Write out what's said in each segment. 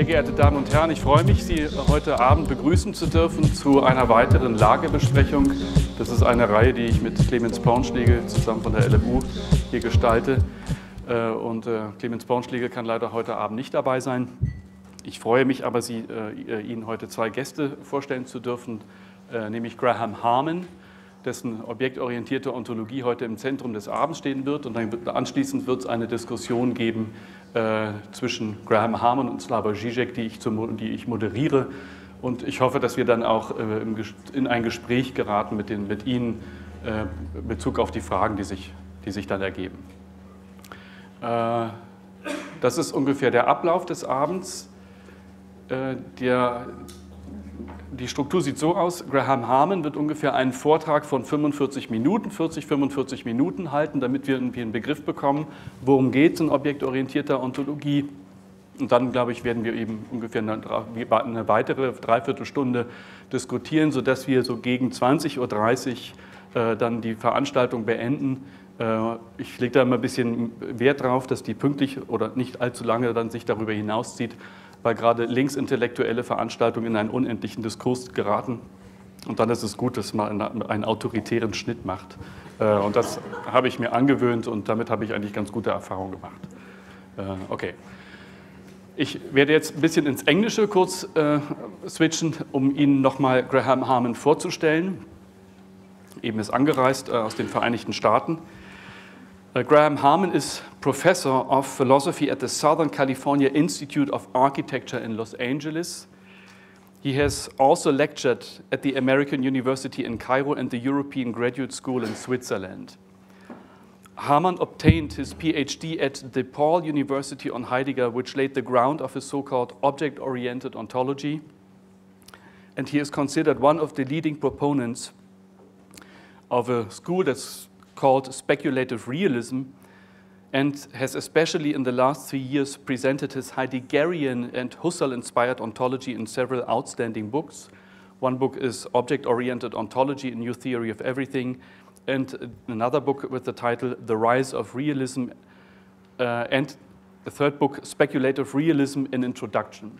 Sehr geehrte Damen und Herren, ich freue mich, Sie heute Abend begrüßen zu dürfen zu einer weiteren Lagebesprechung. Das ist eine Reihe, die ich mit Clemens Braunschlegel zusammen von der LMU hier gestalte. Und Clemens Braunschlegel kann leider heute Abend nicht dabei sein. Ich freue mich aber, Ihnen heute zwei Gäste vorstellen zu dürfen, nämlich Graham Harman, dessen objektorientierte Ontologie heute im Zentrum des Abends stehen wird. Und dann anschließend wird es eine Diskussion geben zwischen Graham Harman und Slavoj Žižek, die ich moderiere. Und ich hoffe, dass wir dann auch in ein Gespräch geraten mit Ihnen in Bezug auf die Fragen, die sich dann ergeben. Das ist ungefähr der Ablauf des Abends. Die Struktur sieht so aus, Graham Harman wird ungefähr einen Vortrag von 45 Minuten halten, damit wir irgendwie einen Begriff bekommen, worum geht es in objektorientierter Ontologie. Und dann, glaube ich, werden wir eben ungefähr eine weitere Dreiviertelstunde diskutieren, sodass wir so gegen 20.30 Uhr dann die Veranstaltung beenden. Ich lege da immer ein bisschen Wert drauf, dass die pünktlich oder nicht allzu lange dann sich darüber hinauszieht, weil gerade linksintellektuelle Veranstaltungen in einen unendlichen Diskurs geraten. Und dann ist es gut, dass man einen autoritären Schnitt macht. Und das habe ich mir angewöhnt und damit habe ich eigentlich ganz gute Erfahrungen gemacht. Okay. Ich werde jetzt ein bisschen ins Englische kurz switchen, um Ihnen nochmal Graham Harman vorzustellen. Eben ist angereist aus den Vereinigten Staaten. Graham Harman is Professor of Philosophy at the Southern California Institute of Architecture in Los Angeles. He has also lectured at the American University in Cairo and the European Graduate School in Switzerland. Harman obtained his PhD at DePaul University on Heidegger, which laid the ground of his so-called object-oriented ontology. And he is considered one of the leading proponents of a school that's called speculative realism, and has especially in the last 3 years presented his Heideggerian and Husserl-inspired ontology in several outstanding books. One book is Object-Oriented Ontology, A New Theory of Everything, and another book with the title The Rise of Realism, and the third book, Speculative Realism, an Introduction.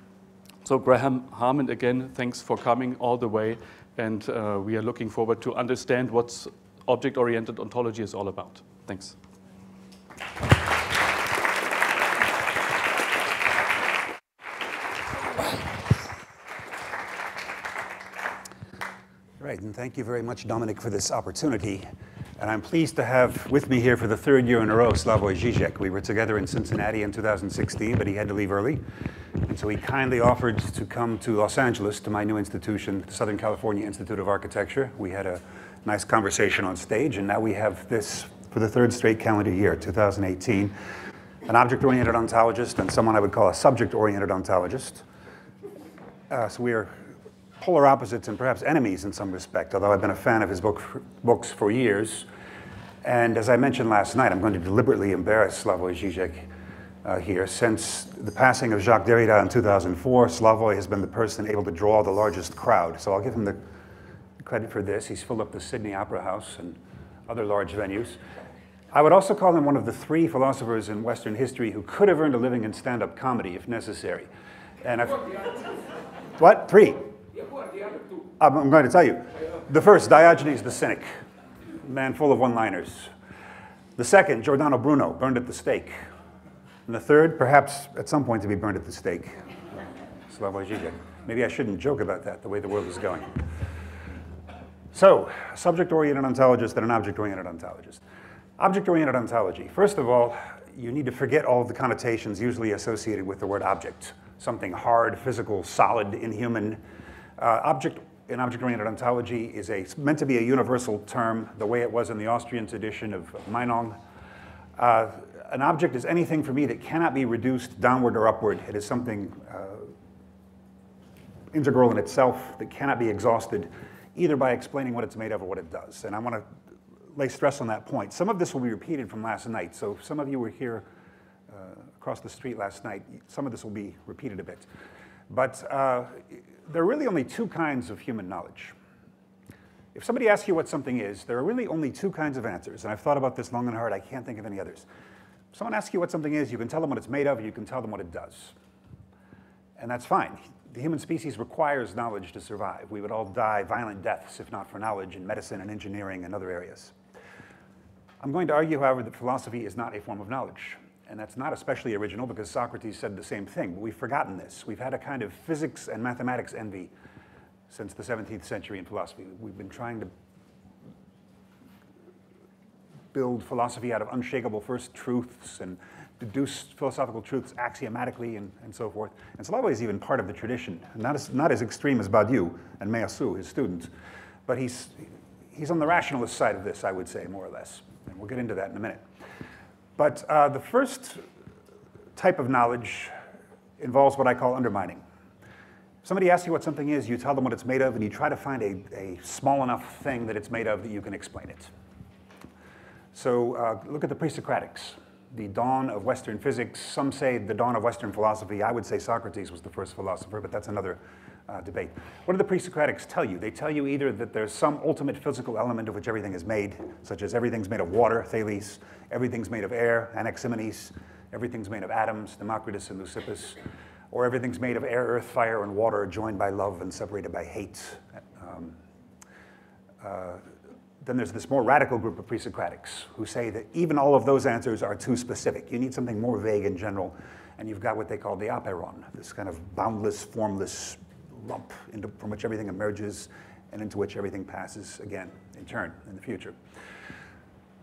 So Graham Harman, again, thanks for coming all the way, and we are looking forward to understand what's object-oriented ontology is all about. Thanks. Right, and thank you very much, Dominic, for this opportunity. And I'm pleased to have with me here for the third year in a row, Slavoj Žižek. We were together in Cincinnati in 2016, but he had to leave early. And so he kindly offered to come to Los Angeles, to my new institution, the Southern California Institute of Architecture. We had a nice conversation on stage, and now we have this for the third straight calendar year, 2018. An object-oriented ontologist and someone I would call a subject-oriented ontologist. So we are polar opposites and perhaps enemies in some respect, although I've been a fan of his books for years. And as I mentioned last night, I'm going to deliberately embarrass Slavoj Žižek here. Since the passing of Jacques Derrida in 2004, Slavoj has been the person able to draw the largest crowd. So I'll give him the credit for this. He's filled up the Sydney Opera House and other large venues. I would also call him one of the three philosophers in Western history who could have earned a living in stand-up comedy if necessary. And I've... What? Three? I'm going to tell you. The first, Diogenes the Cynic, man full of one-liners. The second, Giordano Bruno, burned at the stake. And the third, perhaps at some point to be burned at the stake, Slavoj Žižek. Maybe I shouldn't joke about that, the way the world is going. So, subject-oriented ontologist and an object-oriented ontologist. Object-oriented ontology. First of all, you need to forget all of the connotations usually associated with the word object. Something hard, physical, solid, inhuman. Object-oriented ontology is meant to be a universal term, the way it was in the Austrian tradition of Meinong. An object is anything for me that cannot be reduced downward or upward. It is something integral in itself that cannot be exhausted, either by explaining what it's made of or what it does. And I want to lay stress on that point. Some of this will be repeated from last night. So if some of you were here across the street last night, some of this will be repeated a bit. But there are really only two kinds of human knowledge. If somebody asks you what something is, there are really only two kinds of answers. And I've thought about this long and hard. I can't think of any others. If someone asks you what something is, you can tell them what it's made of, you can tell them what it does. and that's fine. The human species requires knowledge to survive. We would all die violent deaths if not for knowledge in medicine and engineering and other areas. I'm going to argue, however, that philosophy is not a form of knowledge. And that's not especially original because Socrates said the same thing, but we've forgotten this. We've had a kind of physics and mathematics envy since the 17th century in philosophy. We've been trying to build philosophy out of unshakable first truths and deduce philosophical truths axiomatically and so forth. And Slavoj is even part of the tradition, not as extreme as Badiou and Meillassoux, his students, but he's on the rationalist side of this, I would say, more or less. And we'll get into that in a minute. But the first type of knowledge involves what I call undermining. If somebody asks you what something is, you tell them what it's made of, and you try to find a small enough thing that it's made of that you can explain it. So look at the pre-Socratics, the dawn of Western physics. Some say the dawn of Western philosophy. I would say Socrates was the first philosopher, but that's another debate. What do the pre-Socratics tell you? They tell you either that there's some ultimate physical element of which everything is made, such as everything's made of water, Thales, everything's made of air, Anaximenes, everything's made of atoms, Democritus and Leucippus, or everything's made of air, earth, fire, and water, joined by love and separated by hate. Then there's this more radical group of pre-Socratics who say that even all of those answers are too specific. You need something more vague and general, and you've got what they call the apeiron, this kind of boundless, formless lump from which everything emerges and into which everything passes again in turn in the future.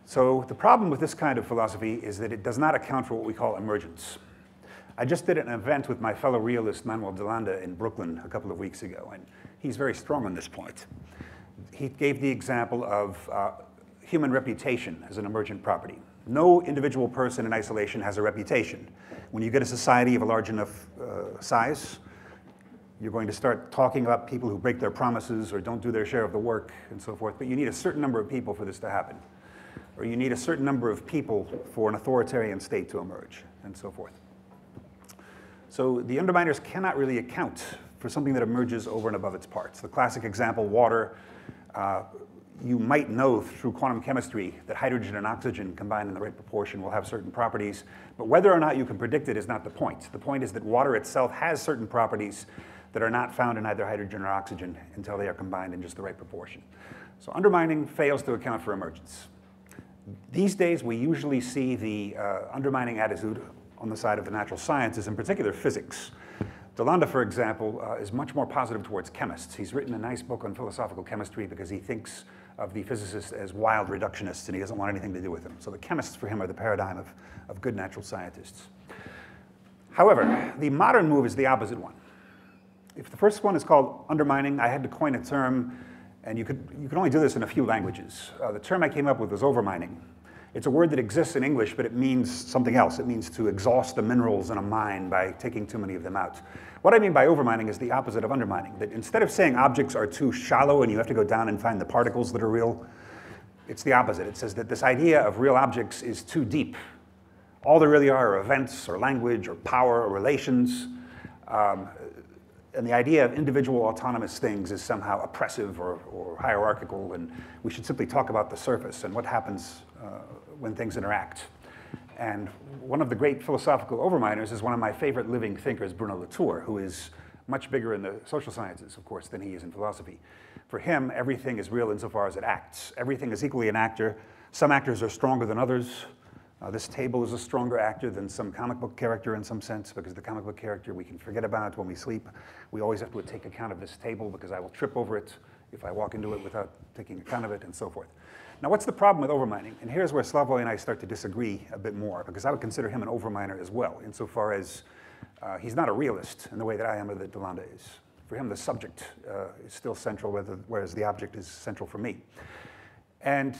So the problem with this kind of philosophy is that it does not account for what we call emergence. I just did an event with my fellow realist Manuel DeLanda in Brooklyn a couple of weeks ago, and he's very strong on this point. He gave the example of human reputation as an emergent property. No individual person in isolation has a reputation. When you get a society of a large enough size, you're going to start talking about people who break their promises or don't do their share of the work and so forth, but you need a certain number of people for this to happen. Or you need a certain number of people for an authoritarian state to emerge and so forth. So the underminers cannot really account for something that emerges over and above its parts. The classic example, water. You might know through quantum chemistry that hydrogen and oxygen combined in the right proportion will have certain properties, but whether or not you can predict it is not the point. The point is that water itself has certain properties that are not found in either hydrogen or oxygen until they are combined in just the right proportion. So undermining fails to account for emergence. These days, we usually see the undermining attitude on the side of the natural sciences, in particular physics. DeLanda, for example, is much more positive towards chemists. He's written a nice book on philosophical chemistry because he thinks of the physicists as wild reductionists and he doesn't want anything to do with them. So the chemists for him are the paradigm of good natural scientists. However, the modern move is the opposite one. If the first one is called undermining, I had to coin a term, and you could only do this in a few languages. The term I came up with was overmining. It's a word that exists in English, but it means something else. It means to exhaust the minerals in a mine by taking too many of them out. What I mean by overmining is the opposite of undermining, that instead of saying objects are too shallow and you have to go down and find the particles that are real, it's the opposite. It says that this idea of real objects is too deep. All there really are events or language or power or relations. And the idea of individual autonomous things is somehow oppressive or hierarchical, and we should simply talk about the surface and what happens when things interact. And one of the great philosophical overminers is one of my favorite living thinkers, Bruno Latour, who is much bigger in the social sciences, of course, than he is in philosophy. For him, everything is real insofar as it acts. Everything is equally an actor. Some actors are stronger than others. This table is a stronger actor than some comic book character in some sense, because the comic book character we can forget about when we sleep. We always have to take account of this table because I will trip over it if I walk into it without taking account of it and so forth. Now, what's the problem with overmining? And here's where Slavoj and I start to disagree a bit more, because I would consider him an overminer as well, insofar as he's not a realist in the way that I am or that DeLanda is. For him, the subject is still central, whereas the object is central for me. And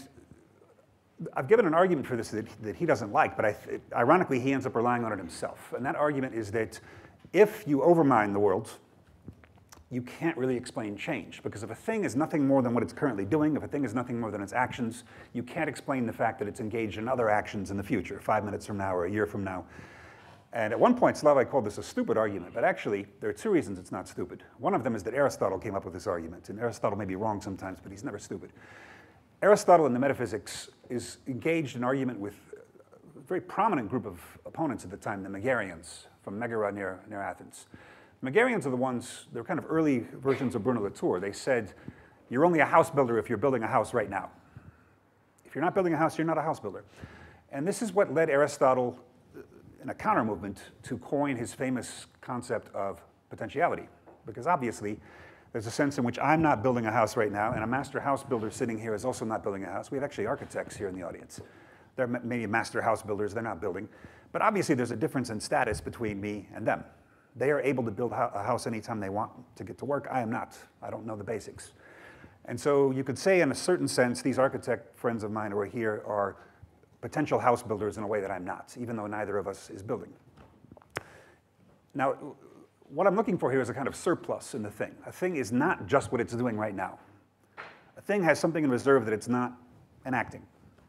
I've given an argument for this that he doesn't like, but ironically, he ends up relying on it himself. And that argument is that if you overmine the world, you can't really explain change. Because if a thing is nothing more than what it's currently doing, if a thing is nothing more than its actions, you can't explain the fact that it's engaged in other actions in the future, 5 minutes from now or a year from now. And at one point, Slavoj called this a stupid argument, but actually, there are two reasons it's not stupid. One of them is that Aristotle came up with this argument, and Aristotle may be wrong sometimes, but he's never stupid. Aristotle in the Metaphysics is engaged in argument with a very prominent group of opponents at the time, the Megarians, from Megara near Athens. Megarians are the ones, they're kind of early versions of Bruno Latour. They said, you're only a house builder if you're building a house right now. If you're not building a house, you're not a house builder. And this is what led Aristotle, in a counter movement, to coin his famous concept of potentiality. Because obviously, there's a sense in which I'm not building a house right now, and a master house builder sitting here is also not building a house. We have actually architects here in the audience. They're maybe master house builders, they're not building. But obviously, there's a difference in status between me and them. They are able to build a house anytime they want to get to work. I am not. I don't know the basics. And so you could say, in a certain sense, these architect friends of mine who are here are potential house builders in a way that I'm not, even though neither of us is building. Now, what I'm looking for here is a kind of surplus in the thing. A thing is not just what it's doing right now. A thing has something in reserve that it's not enacting,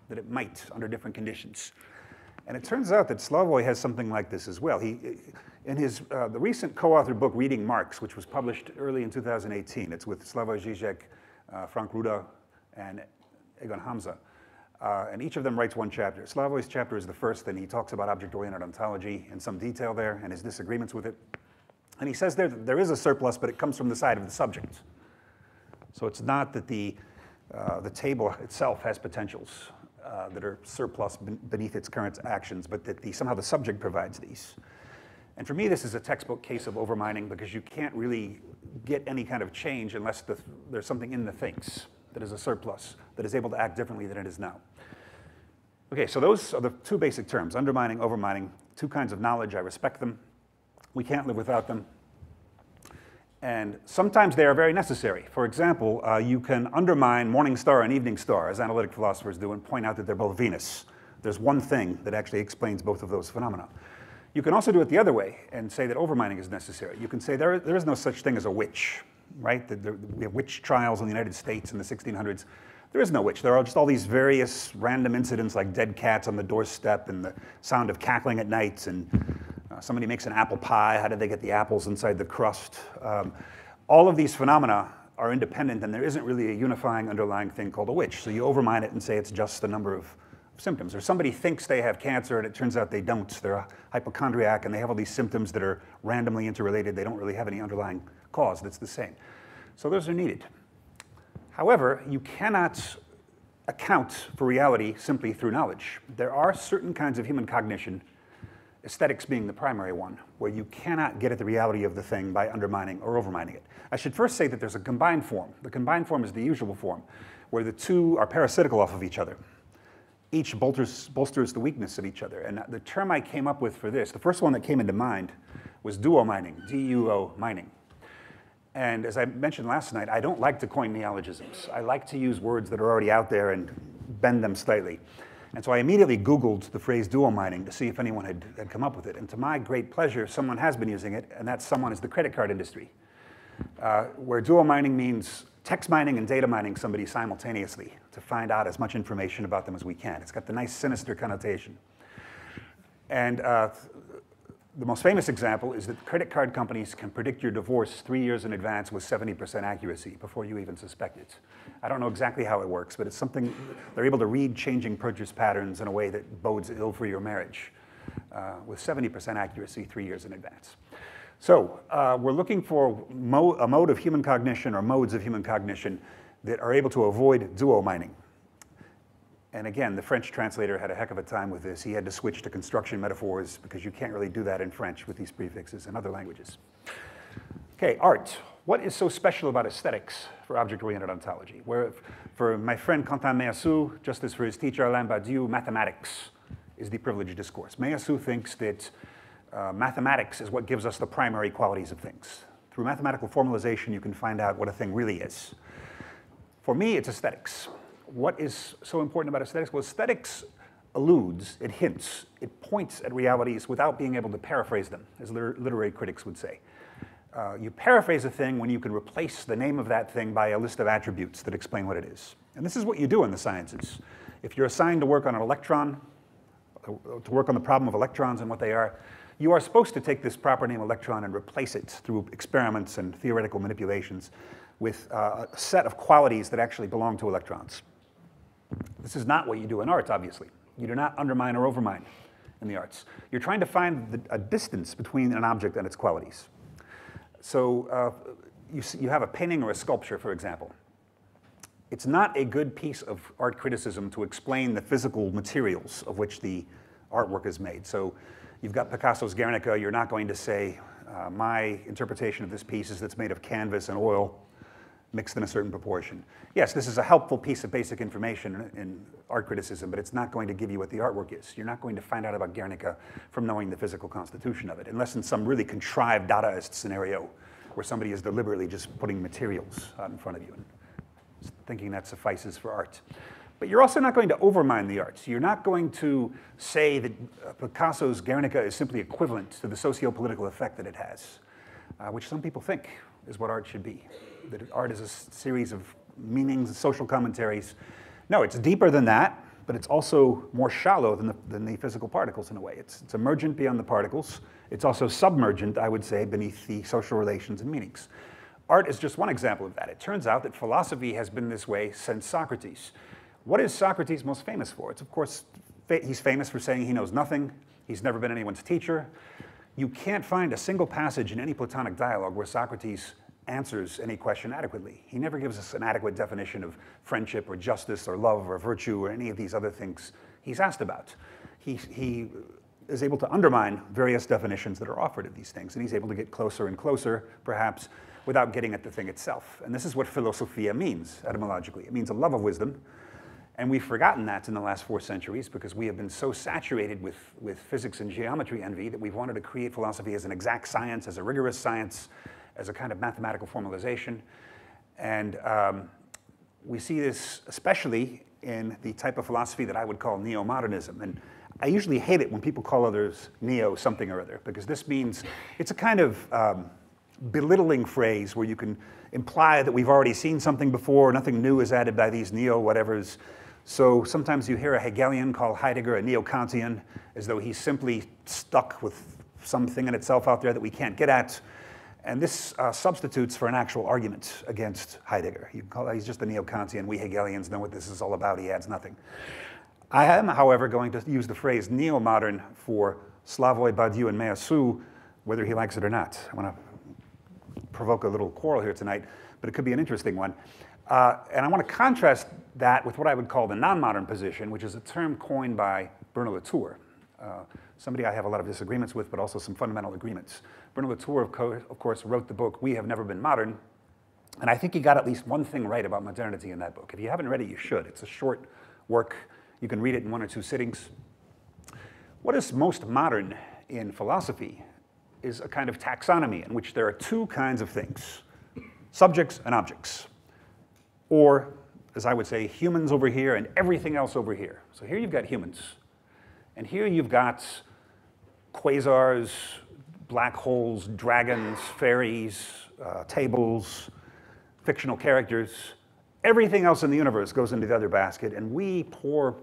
that it might under different conditions. And it turns out that Slavoj has something like this as well. He, in his the recent co-authored book, Reading Marx, which was published early in 2018, it's with Slavoj Žižek, Frank Ruda, and Egon Hamza. And each of them writes one chapter. Slavoj's chapter is the first, and he talks about object-oriented ontology in some detail there and his disagreements with it. And he says there that there is a surplus, but it comes from the side of the subject. So it's not that the table itself has potentials that are surplus beneath its current actions, but that somehow the subject provides these. And for me, this is a textbook case of overmining, because you can't really get any kind of change unless there's something in the things that is a surplus, that is able to act differently than it is now. Okay, so those are the two basic terms, undermining, overmining, two kinds of knowledge. I respect them. We can't live without them. And sometimes they are very necessary. For example, you can undermine morning star and evening star, as analytic philosophers do, and point out that they're both Venus. There's one thing that actually explains both of those phenomena. You can also do it the other way and say that overmining is necessary. You can say there is no such thing as a witch, right? We have witch trials in the United States in the 1600s. There is no witch. There are just all these various random incidents like dead cats on the doorstep and the sound of cackling at night and somebody makes an apple pie. How did they get the apples inside the crust? All of these phenomena are independent, and there isn't really a unifying underlying thing called a witch. So you overmine it and say it's just the number of symptoms. Or somebody thinks they have cancer, and it turns out they don't. They're a hypochondriac, and they have all these symptoms that are randomly interrelated. They don't really have any underlying cause that's the same. So those are needed. However, you cannot account for reality simply through knowledge. There are certain kinds of human cognition, aesthetics being the primary one, where you cannot get at the reality of the thing by undermining or overmining it. I should first say that there's a combined form. The combined form is the usual form, where the two are parasitical off of each other. Each bolsters the weakness of each other. And the term I came up with for this, the first one that came into mind, was duomining, D-U-O-mining. And as I mentioned last night, I don't like to coin neologisms. I like to use words that are already out there and bend them slightly. And so I immediately Googled the phrase duomining to see if anyone had come up with it. And to my great pleasure, someone has been using it, and that someone is the credit card industry, where duomining means text mining and data mining somebody simultaneously to find out as much information about them as we can. It's got the nice sinister connotation. And the most famous example is that credit card companies can predict your divorce 3 years in advance with 70% accuracy before you even suspect it. I don't know exactly how it works, but it's something they're able to read changing purchase patterns in a way that bodes ill for your marriage with 70% accuracy 3 years in advance. So we're looking for a mode of human cognition or modes of human cognition that are able to avoid duomining. And again, the French translator had a heck of a time with this. He had to switch to construction metaphors because you can't really do that in French with these prefixes and other languages. Okay, art. What is so special about aesthetics for object-oriented ontology? Where, for my friend Quentin Meillassoux, just as for his teacher Alain Badiou, mathematics is the privileged discourse. Meillassoux thinks that mathematics is what gives us the primary qualities of things. Through mathematical formalization, you can find out what a thing really is. For me, it's aesthetics. What is so important about aesthetics? Well, aesthetics alludes, it hints, it points at realities without being able to paraphrase them, as literary critics would say. You paraphrase a thing when you can replace the name of that thing by a list of attributes that explain what it is. And this is what you do in the sciences. If you're assigned to work on an electron, to work on the problem of electrons and what they are, you are supposed to take this proper name electron and replace it through experiments and theoretical manipulations with a set of qualities that actually belong to electrons. This is not what you do in arts, obviously. You do not undermine or overmine in the arts. You're trying to find a distance between an object and its qualities. So you have a painting or a sculpture, for example. It's not a good piece of art criticism to explain the physical materials of which the artwork is made. So you've got Picasso's Guernica. You're not going to say, my interpretation of this piece is that's made of canvas and oil mixed in a certain proportion. Yes, this is a helpful piece of basic information in art criticism, but it's not going to give you what the artwork is. You're not going to find out about Guernica from knowing the physical constitution of it, unless in some really contrived Dadaist scenario where somebody is deliberately just putting materials out in front of you and thinking that suffices for art. But you're also not going to overmine the arts. You're not going to say that Picasso's Guernica is simply equivalent to the socio-political effect that it has, which some people think is what art should be, that art is a series of meanings and social commentaries. No, it's deeper than that, but it's also more shallow than the physical particles in a way. It's emergent beyond the particles. It's also submergent, I would say, beneath the social relations and meanings. Art is just one example of that. It turns out that philosophy has been this way since Socrates. What is Socrates most famous for? It's, of course, he's famous for saying he knows nothing. He's never been anyone's teacher. You can't find a single passage in any Platonic dialogue where Socrates answers any question adequately. He never gives us an adequate definition of friendship or justice or love or virtue or any of these other things he's asked about. He is able to undermine various definitions that are offered of these things, and he's able to get closer and closer, perhaps, without getting at the thing itself. And this is what philosophia means, etymologically. It means a love of wisdom, and we've forgotten that in the last 4 centuries because we have been so saturated with physics and geometry envy that we've wanted to create philosophy as an exact science, as a rigorous science, as a kind of mathematical formalization. And we see this especially in the type of philosophy that I would call neo-modernism. And I usually hate it when people call others neo something or other, because this means it's a kind of belittling phrase where you can imply that we've already seen something before, nothing new is added by these neo-whatevers. So sometimes you hear a Hegelian call Heidegger a neo-Kantian, as though he's simply stuck with something in itself out there that we can't get at. And this substitutes for an actual argument against Heidegger. You can call that he's just a neo-Kantian. We Hegelians know what this is all about. He adds nothing. I am, however, going to use the phrase neo-modern for Slavoj Badiou and Meillassoux, whether he likes it or not. I want to provoke a little quarrel here tonight, but it could be an interesting one. And I want to contrast that with what I would call the non-modern position, which is a term coined by Bruno Latour. Somebody I have a lot of disagreements with, but also some fundamental agreements. Bruno Latour, of course, wrote the book, We Have Never Been Modern, and I think he got at least one thing right about modernity in that book. If you haven't read it, you should. It's a short work. You can read it in 1 or 2 sittings. What is most modern in philosophy is a kind of taxonomy in which there are 2 kinds of things, subjects and objects, or, as I would say, humans over here and everything else over here. So here you've got humans. And here you've got quasars, black holes, dragons, fairies, tables, fictional characters. Everything else in the universe goes into the other basket. And we poor,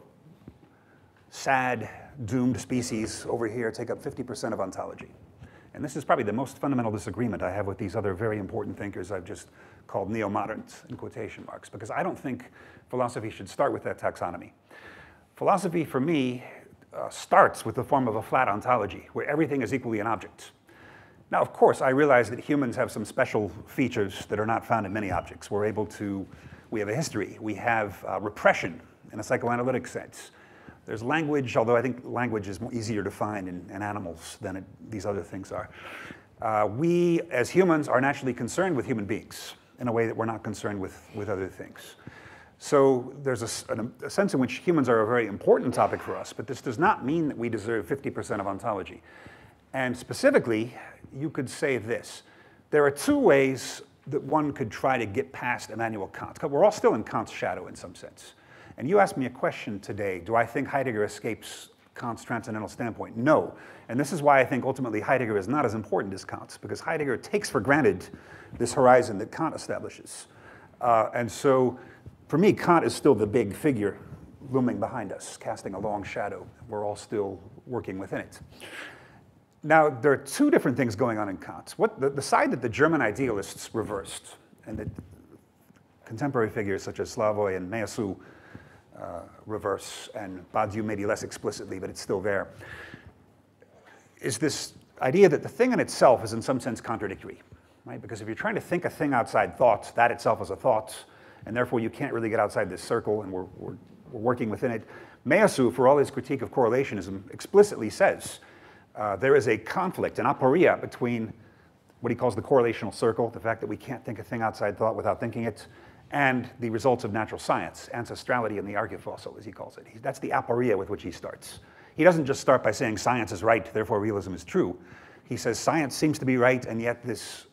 sad, doomed species over here take up 50% of ontology. And this is probably the most fundamental disagreement I have with these other very important thinkers I've just called neo-moderns in quotation marks, because I don't think philosophy should start with that taxonomy. Philosophy, for me, starts with the form of a flat ontology, where everything is equally an object. Now, of course, I realize that humans have some special features that are not found in many objects. We're able to, we have a history. We have repression in a psychoanalytic sense. There's language, although I think language is easier to find in animals than these other things are. We, as humans, are naturally concerned with human beings in a way that we're not concerned with other things. So there's a sense in which humans are a very important topic for us, but this does not mean that we deserve 50% of ontology. And specifically, you could say this. There are 2 ways that one could try to get past Immanuel Kant. We're all still in Kant's shadow in some sense. And you asked me a question today, do I think Heidegger escapes Kant's transcendental standpoint? No. And this is why I think ultimately Heidegger is not as important as Kant's, because Heidegger takes for granted this horizon that Kant establishes. And so, for me, Kant is still the big figure looming behind us, casting a long shadow. We're all still working within it. Now, there are 2 different things going on in Kant. The side that the German idealists reversed, and that contemporary figures such as Slavoj and Meillassoux reverse, and Badiou maybe less explicitly, but it's still there, is this idea that the thing in itself is in some sense contradictory. right? Because if you're trying to think a thing outside thoughts, that itself is a thought, and therefore you can't really get outside this circle, and we're working within it. Meillassoux, for all his critique of correlationism, explicitly says there is a conflict, an aporia, between what he calls the correlational circle, the fact that we can't think a thing outside thought without thinking it, and the results of natural science, ancestrality in the archifossil, as he calls it. That's the aporia with which he starts. He doesn't just start by saying science is right, therefore realism is true. He says science seems to be right, and yet this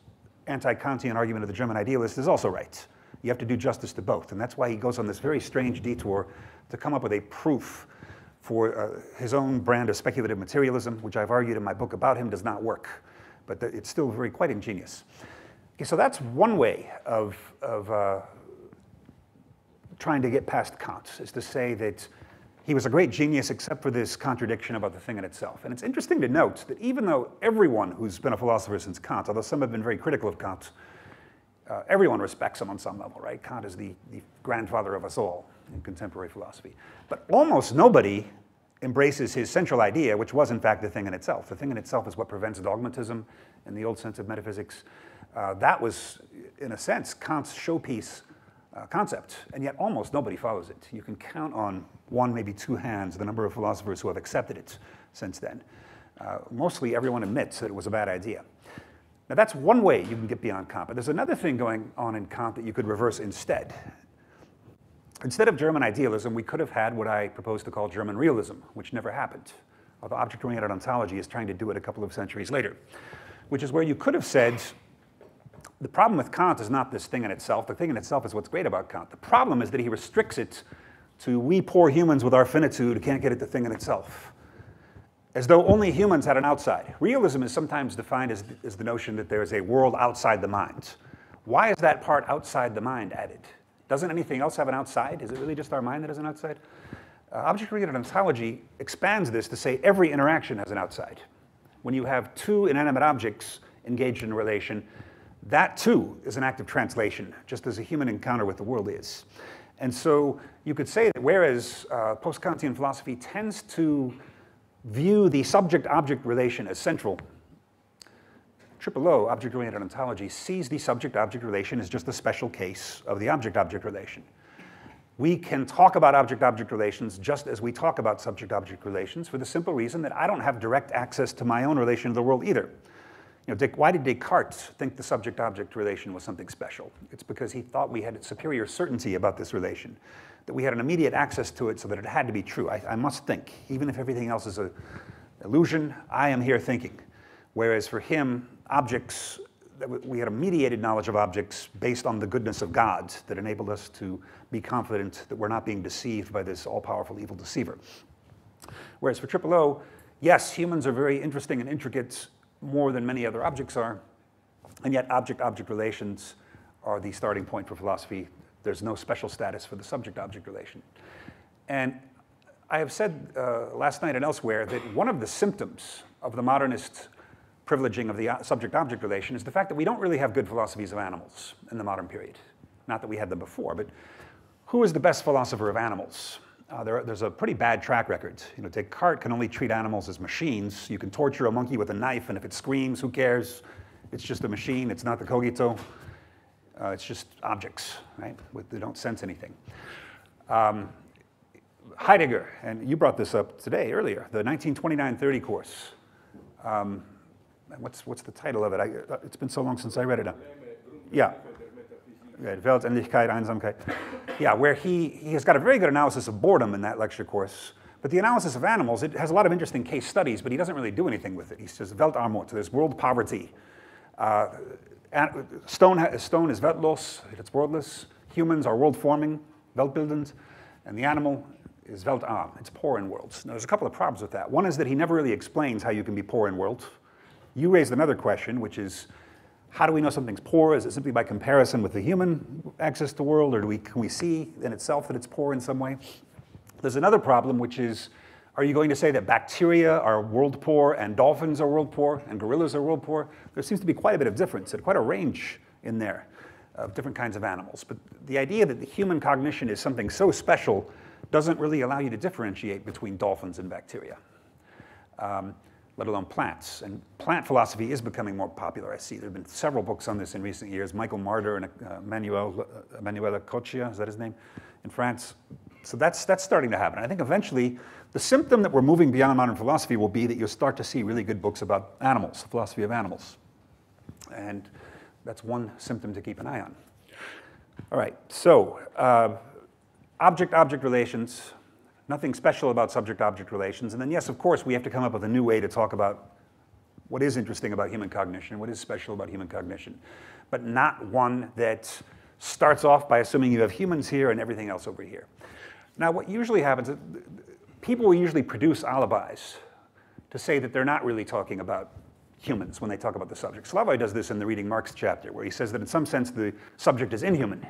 anti-Kantian argument of the German idealist is also right. You have to do justice to both, and that's why he goes on this very strange detour to come up with a proof for his own brand of speculative materialism, which I've argued in my book about him does not work, but it's still quite ingenious. Okay, so that's one way of trying to get past Kant, is to say that he was a great genius except for this contradiction about the thing in itself. And it's interesting to note that even though everyone who's been a philosopher since Kant, although some have been very critical of Kant, everyone respects him on some level, right? Kant is the grandfather of us all in contemporary philosophy. But almost nobody embraces his central idea, which was in fact the thing in itself. The thing in itself is what prevents dogmatism in the old sense of metaphysics. That was, in a sense, Kant's showpiece concept, and yet almost nobody follows it. You can count on one, maybe two hands, the number of philosophers who have accepted it since then. Mostly everyone admits that it was a bad idea. Now that's one way you can get beyond Kant, but there's another thing going on in Kant that you could reverse instead. Instead of German idealism, we could have had what I propose to call German realism, which never happened, although object-oriented ontology is trying to do it a couple of centuries later, which is where you could have said, the problem with Kant is not this thing in itself. The thing in itself is what's great about Kant. The problem is that he restricts it to we poor humans with our finitude can't get at the thing in itself, as though only humans had an outside. Realism is sometimes defined as the notion that there is a world outside the mind. Why is that part outside the mind added? Doesn't anything else have an outside? Is it really just our mind that has an outside? Object-oriented ontology expands this to say every interaction has an outside. When you have two inanimate objects engaged in a relation, that too is an act of translation, just as a human encounter with the world is. And so you could say that whereas post-Kantian philosophy tends to view the subject-object relation as central, OOO, object-oriented ontology, sees the subject-object relation as just a special case of the object-object relation. We can talk about object-object relations just as we talk about subject-object relations for the simple reason that I don't have direct access to my own relation to the world either. You know, why did Descartes think the subject-object relation was something special? It's because he thought we had superior certainty about this relation, that we had an immediate access to it so that it had to be true. I must think. Even if everything else is an illusion, I am here thinking. Whereas for him, objects, we had a mediated knowledge of objects based on the goodness of God that enabled us to be confident that we're not being deceived by this all-powerful evil deceiver. Whereas for OOO, yes, humans are very interesting and intricate, more than many other objects are, and yet object-object relations are the starting point for philosophy. There's no special status for the subject-object relation. And I have said last night and elsewhere that one of the symptoms of the modernist privileging of the subject-object relation is the fact that we don't really have good philosophies of animals in the modern period. Not that we had them before, but who is the best philosopher of animals? There's a pretty bad track record. You know, Descartes can only treat animals as machines. You can torture a monkey with a knife, and if it screams, who cares? It's just a machine. It's not the cogito. It's just objects, right? They don't sense anything. Heidegger, and you brought this up today earlier, the 1929-30 course. What's the title of it? It's been so long since I read it. Yeah. Weltendlichkeit, Einsamkeit. Yeah, where he has got a very good analysis of boredom in that lecture course. But the analysis of animals, it has a lot of interesting case studies, but he doesn't really do anything with it. He says Weltarmut, there's world poverty. Stone is weltlos, it's worldless. Humans are world-forming, weltbildend. And the animal is weltarm, it's poor in worlds. Now, there's a couple of problems with that. One is that he never really explains how you can be poor in worlds. You raised another question, which is, how do we know something's poor? Is it simply by comparison with the human access to world, or can we see in itself that it's poor in some way? There's another problem, which is, are you going to say that bacteria are world poor, and dolphins are world poor, and gorillas are world poor? There seems to be quite a bit of difference, and quite a range in there of different kinds of animals. But the idea that the human cognition is something so special doesn't really allow you to differentiate between dolphins and bacteria. let alone plants. And plant philosophy is becoming more popular, I see. There have been several books on this in recent years. Michael Martyr and Manuela Coccia, is that his name, in France. So that's starting to happen. And I think eventually the symptom that we're moving beyond modern philosophy will be that you'll start to see really good books about animals, the philosophy of animals. And that's one symptom to keep an eye on. All right, so object-object relations, nothing special about subject-object relations. And then yes, of course, we have to come up with a new way to talk about what is interesting about human cognition, what is special about human cognition, but not one that starts off by assuming you have humans here and everything else over here. Now, what usually happens is people will usually produce alibis to say that they're not really talking about humans when they talk about the subject. Slavoj does this in the Reading Marx chapter, where he says that in some sense the subject is inhuman,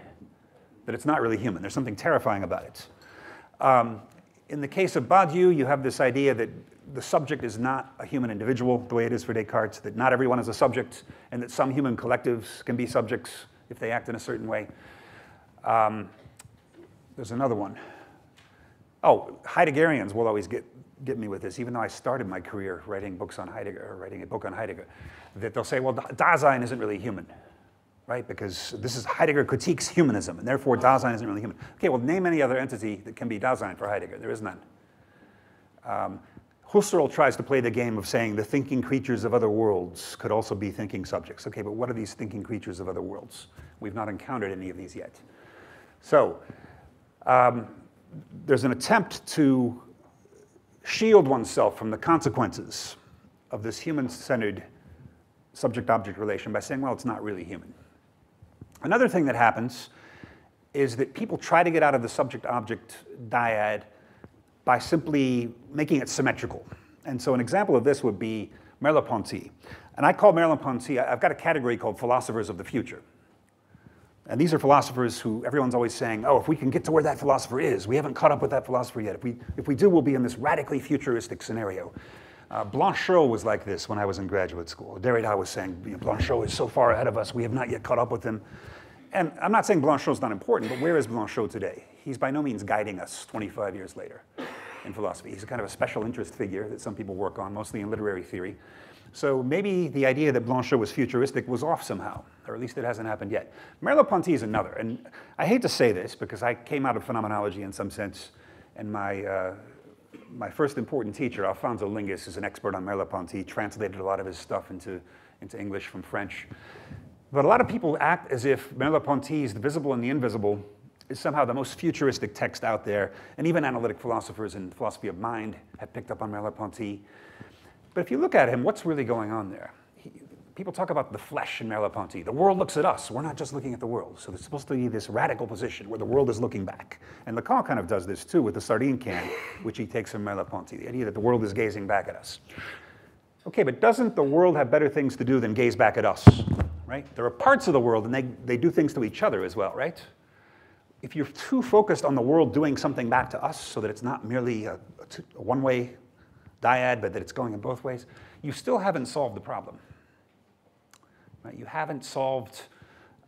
that it's not really human. There's something terrifying about it. In the case of Badiou, you have this idea that the subject is not a human individual, the way it is for Descartes, that not everyone is a subject, and that some human collectives can be subjects if they act in a certain way. There's another one. Oh, Heideggerians will always get me with this, even though I started my career writing books on Heidegger, or writing a book on Heidegger, that they'll say, well, Dasein isn't really human, right? Because this is Heidegger critiques humanism, and therefore Dasein isn't really human. Okay, well, name any other entity that can be Dasein for Heidegger. There is none. Husserl tries to play the game of saying the thinking creatures of other worlds could also be thinking subjects. Okay, but what are these thinking creatures of other worlds? We've not encountered any of these yet. So there's an attempt to shield oneself from the consequences of this human-centered subject-object relation by saying, well, it's not really human. Another thing that happens is that people try to get out of the subject-object dyad by simply making it symmetrical. And so an example of this would be Merleau-Ponty. And I call Merleau-Ponty, I've got a category called philosophers of the future. And these are philosophers who everyone's always saying, oh, if we can get to where that philosopher is, we haven't caught up with that philosopher yet. If we do, we'll be in this radically futuristic scenario. Blanchot was like this when I was in graduate school. Derrida was saying, Blanchot is so far ahead of us, we have not yet caught up with him. And I'm not saying Blanchot's not important, but where is Blanchot today? He's by no means guiding us 25 years later in philosophy. He's a kind of a special interest figure that some people work on, mostly in literary theory. So maybe the idea that Blanchot was futuristic was off somehow, or at least it hasn't happened yet. Merleau-Ponty is another, and I hate to say this because I came out of phenomenology in some sense, and my first important teacher, Alfonso Lingus, is an expert on Merleau-Ponty, translated a lot of his stuff into English from French. But a lot of people act as if Merleau-Ponty's The Visible and the Invisible is somehow the most futuristic text out there, and even analytic philosophers in philosophy of mind have picked up on Merleau-Ponty. But if you look at him, what's really going on there? People talk about the flesh in Merleau-Ponty. The world looks at us. We're not just looking at the world. So there's supposed to be this radical position where the world is looking back. And Lacan kind of does this too with the sardine can, which he takes from Merleau-Ponty, the idea that the world is gazing back at us. Okay, but doesn't the world have better things to do than gaze back at us, right? There are parts of the world, and they do things to each other as well, right? If you're too focused on the world doing something back to us so that it's not merely a one-way dyad, but that it's going in both ways, you still haven't solved the problem. Right? You haven't solved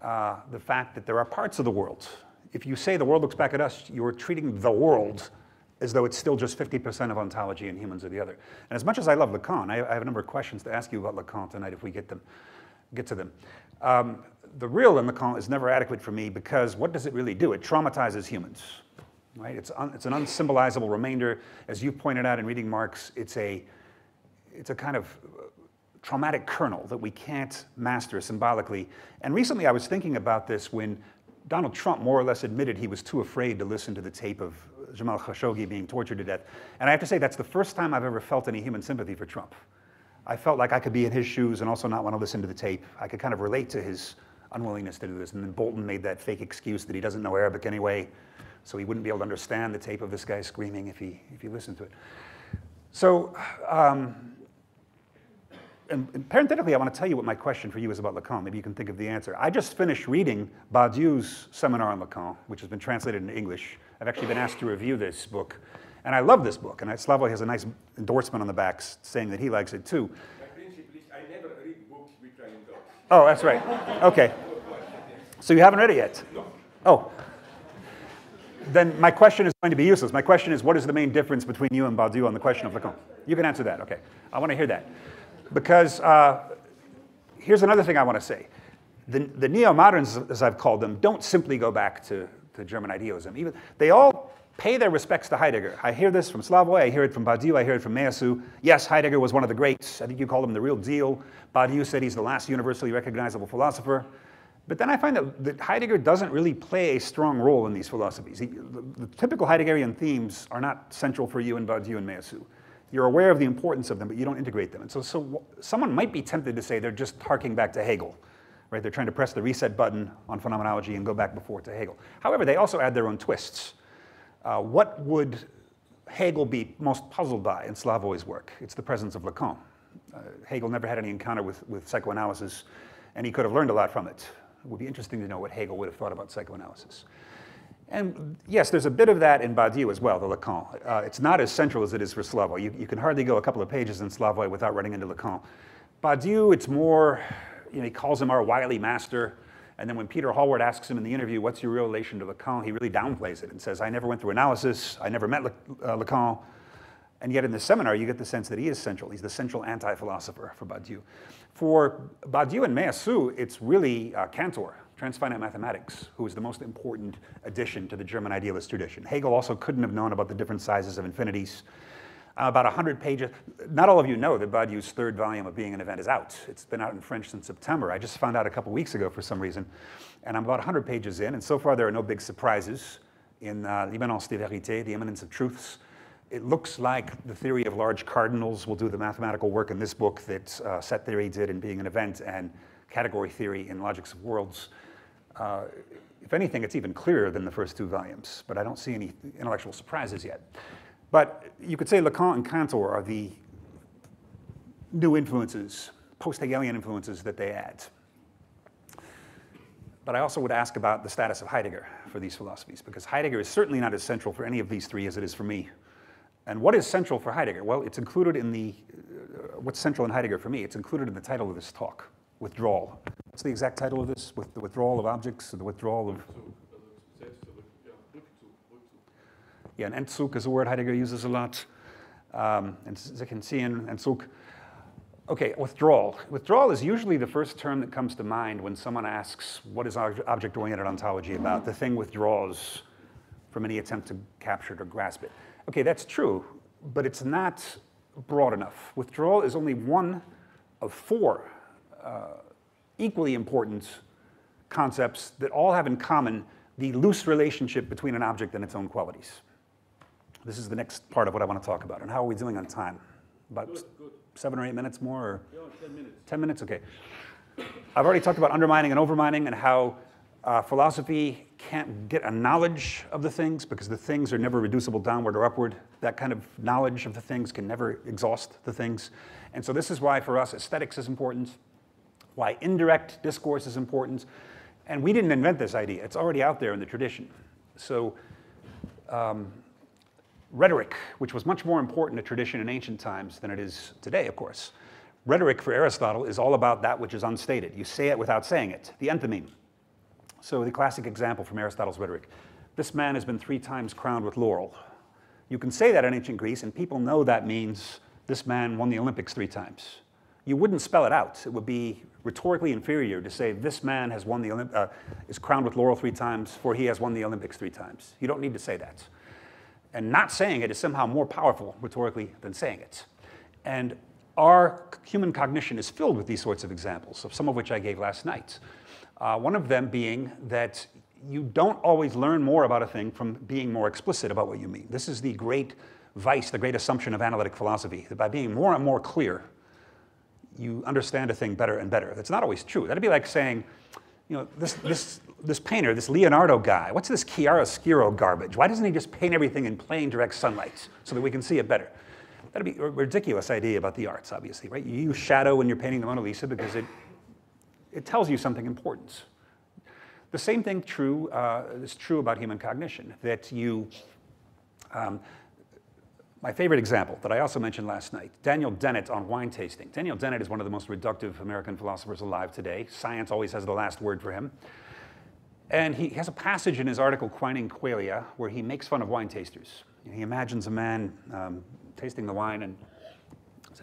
the fact that there are parts of the world. If you say the world looks back at us, you're treating the world as though it's still just 50% of ontology and humans are the other. And as much as I love Lacan, I have a number of questions to ask you about Lacan tonight if we get to them. The real in Lacan is never adequate for me because what does it really do? It traumatizes humans. Right? It's an unsymbolizable remainder. As you pointed out in reading Marx, it's a kind of traumatic kernel that we can't master symbolically. And recently I was thinking about this when Donald Trump more or less admitted he was too afraid to listen to the tape of Jamal Khashoggi being tortured to death. And I have to say that's the first time I've ever felt any human sympathy for Trump. I felt like I could be in his shoes and also not want to listen to the tape. I could kind of relate to his unwillingness to do this. And then Bolton made that fake excuse that he doesn't know Arabic anyway, so he wouldn't be able to understand the tape of this guy screaming if he listened to it. So, and parenthetically, I want to tell you what my question for you is about Lacan. Maybe you can think of the answer. I just finished reading Badiou's seminar on Lacan, which has been translated into English. I've actually been asked to review this book. And I love this book. And Slavoj has a nice endorsement on the back saying that he likes it too. My principle is I never read books which I endorse. Oh, that's right. Okay. So you haven't read it yet? No. Oh. then my question is going to be useless. My question is, what is the main difference between you and Badiou on the question of Lacan? You can answer that, okay. I want to hear that. Because here's another thing I want to say. The neo-moderns, as I've called them, don't simply go back to German idealism. Even, they all pay their respects to Heidegger. I hear this from Slavoj, I hear it from Badiou, I hear it from Meillassoux. Yes, Heidegger was one of the greats. I think you called him the real deal. Badiou said he's the last universally recognizable philosopher. But then I find that Heidegger doesn't really play a strong role in these philosophies. The typical Heideggerian themes are not central for you and Badiou and Meillassoux. You're aware of the importance of them, but you don't integrate them. And so someone might be tempted to say they're just harking back to Hegel. Right? They're trying to press the reset button on phenomenology and go back before to Hegel. However, they also add their own twists. What would Hegel be most puzzled by in Slavoj's work? It's the presence of Lacan. Hegel never had any encounter with psychoanalysis, and he could have learned a lot from it. It would be interesting to know what Hegel would have thought about psychoanalysis. And yes, there's a bit of that in Badiou as well, the Lacan. It's not as central as it is for Slavoj. You can hardly go a couple of pages in Slavoj without running into Lacan. Badiou, it's more, you know, he calls him our wily master. And then when Peter Hallward asks him in the interview, what's your real relation to Lacan, he really downplays it and says, I never went through analysis, I never met Lacan. And yet in the seminar, you get the sense that he is central. He's the central anti-philosopher for Badiou. For Badiou and Meillassoux, it's really Cantor, transfinite mathematics, who is the most important addition to the German idealist tradition. Hegel also couldn't have known about the different sizes of infinities. About 100 pages. Not all of you know that Badiou's third volume of Being an Event is out. It's been out in French since September. I just found out a couple weeks ago for some reason. And I'm about 100 pages in, and so far there are no big surprises in L'Immanence des Vérités, The Immanence of Truths. It looks like the theory of large cardinals will do the mathematical work in this book that set theory did in Being an Event and category theory in Logics of Worlds. If anything, it's even clearer than the first two volumes, but I don't see any intellectual surprises yet. But you could say Lacan and Cantor are the new influences, post-Hegelian influences that they add. But I also would ask about the status of Heidegger for these philosophies, because Heidegger is certainly not as central for any of these three as it is for me. And what is central for Heidegger? Well, it's included in the, what's central in Heidegger for me, it's included in the title of this talk, Withdrawal. What's the exact title of this? With the withdrawal of objects, or the withdrawal of... Yeah, and Entzug is a word Heidegger uses a lot. And Zichenziehen, Entzug. Okay, withdrawal. Withdrawal is usually the first term that comes to mind when someone asks, what is object-oriented ontology about? The thing withdraws from any attempt to capture it or grasp it. Okay, that's true, but it's not broad enough. Withdrawal is only one of four equally important concepts that all have in common the loose relationship between an object and its own qualities. This is the next part of what I want to talk about. And how are we doing on time? About good. 7 or 8 minutes more? Or? Yeah, 10 minutes. 10 minutes, okay. I've already talked about undermining and overmining and how philosophy can't get a knowledge of the things because the things are never reducible downward or upward. That kind of knowledge of the things can never exhaust the things. And so this is why for us aesthetics is important, why indirect discourse is important. And we didn't invent this idea. It's already out there in the tradition. So, rhetoric, which was much more important a tradition in ancient times than it is today, of course. Rhetoric for Aristotle is all about that which is unstated. You say it without saying it, the enthymeme. So the classic example from Aristotle's rhetoric. This man has been 3 times crowned with laurel. You can say that in ancient Greece, and people know that means this man won the Olympics 3 times. You wouldn't spell it out. It would be rhetorically inferior to say this man has won the is crowned with laurel 3 times, for he has won the Olympics 3 times. You don't need to say that. And not saying it is somehow more powerful rhetorically than saying it. And our human cognition is filled with these sorts of examples, some of which I gave last night. One of them being that you don't always learn more about a thing from being more explicit about what you mean. This is the great vice, the great assumption of analytic philosophy, that by being more and more clear, you understand a thing better and better. That's not always true. That'd be like saying, you know, this painter, this Leonardo guy, what's this chiaroscuro garbage? Why doesn't he just paint everything in plain direct sunlight so that we can see it better? That'd be a ridiculous idea about the arts, obviously, right? You use shadow when you're painting the Mona Lisa because it tells you something important. The same thing is true about human cognition, that you, my favorite example that I also mentioned last night, Daniel Dennett on wine tasting. Daniel Dennett is one of the most reductive American philosophers alive today. Science always has the last word for him. And he has a passage in his article, Quining Qualia, where he makes fun of wine tasters. He imagines a man tasting the wine and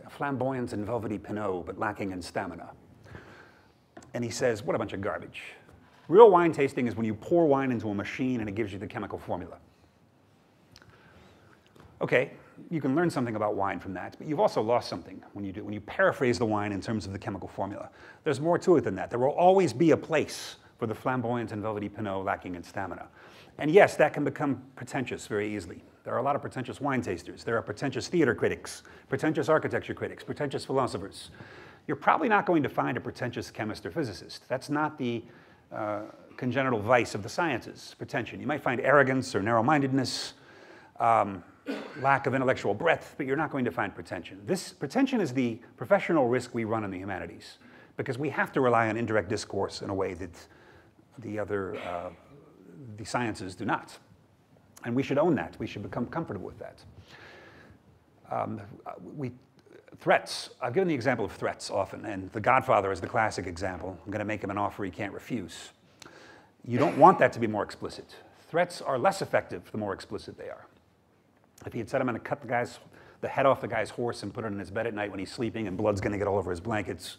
flamboyant and velvety Pinot, but lacking in stamina. And he says, what a bunch of garbage. Real wine tasting is when you pour wine into a machine and it gives you the chemical formula. Okay, you can learn something about wine from that, but you've also lost something when you paraphrase the wine in terms of the chemical formula. There's more to it than that. There will always be a place for the flamboyant and velvety Pinot lacking in stamina. And yes, that can become pretentious very easily. There are a lot of pretentious wine tasters. There are pretentious theater critics, pretentious architecture critics, pretentious philosophers. You're probably not going to find a pretentious chemist or physicist. That's not the congenital vice of the sciences, pretension. You might find arrogance or narrow-mindedness, lack of intellectual breadth, but you're not going to find pretension. This pretension is the professional risk we run in the humanities, because we have to rely on indirect discourse in a way that the other the sciences do not. And we should own that. We should become comfortable with that. Threats. I've given the example of threats often, and The Godfather is the classic example. I'm going to make him an offer he can't refuse. You don't want that to be more explicit. Threats are less effective the more explicit they are. If he had said, I'm going to cut the head off the guy's horse and put it in his bed at night when he's sleeping and blood's going to get all over his blankets,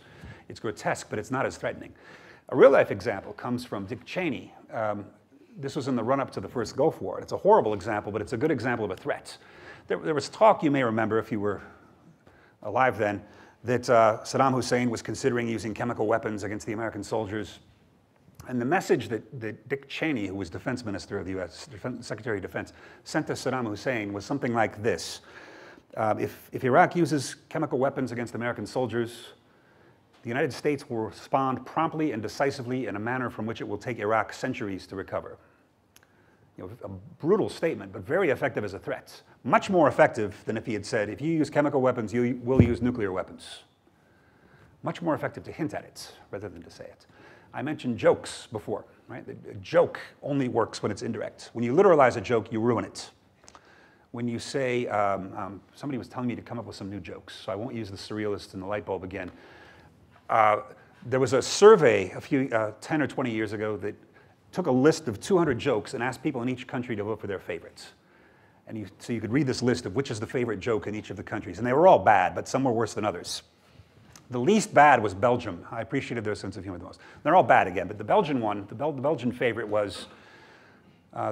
it's grotesque, but it's not as threatening. A real-life example comes from Dick Cheney. This was in the run-up to the first Gulf War. It's a horrible example, but it's a good example of a threat. There was talk, you may remember if you were alive then, that Saddam Hussein was considering using chemical weapons against the American soldiers. And the message that Dick Cheney, who was defense minister of the US, Secretary of Defense, sent to Saddam Hussein was something like this. If Iraq uses chemical weapons against American soldiers, the United States will respond promptly and decisively in a manner from which it will take Iraq centuries to recover. You know, a brutal statement, but very effective as a threat. Much more effective than if he had said, if you use chemical weapons, you will use nuclear weapons. Much more effective to hint at it rather than to say it. I mentioned jokes before, right? A joke only works when it's indirect. When you literalize a joke, you ruin it. When you say, somebody was telling me to come up with some new jokes, so I won't use the surrealist and the light bulb again. There was a survey a few 10 or 20 years ago that took a list of 200 jokes and asked people in each country to vote for their favorites. And so you could read this list of which is the favorite joke in each of the countries. And they were all bad, but some were worse than others. The least bad was Belgium. I appreciated their sense of humor the most. They're all bad again, but the Belgian one, the Belgian favorite was,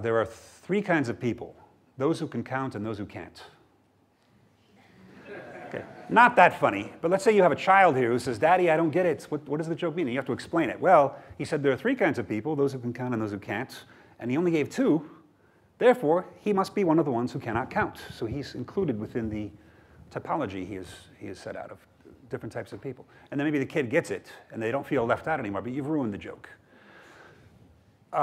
there are three kinds of people, those who can count and those who can't. Okay. Not that funny, but let's say you have a child here who says, Daddy, I don't get it. What does the joke mean? And you have to explain it. Well, he said there are three kinds of people, those who can count and those who can't, and he only gave two. Therefore, he must be one of the ones who cannot count. So he's included within the typology he is set out of, different types of people. And then maybe the kid gets it, and they don't feel left out anymore, but you've ruined the joke.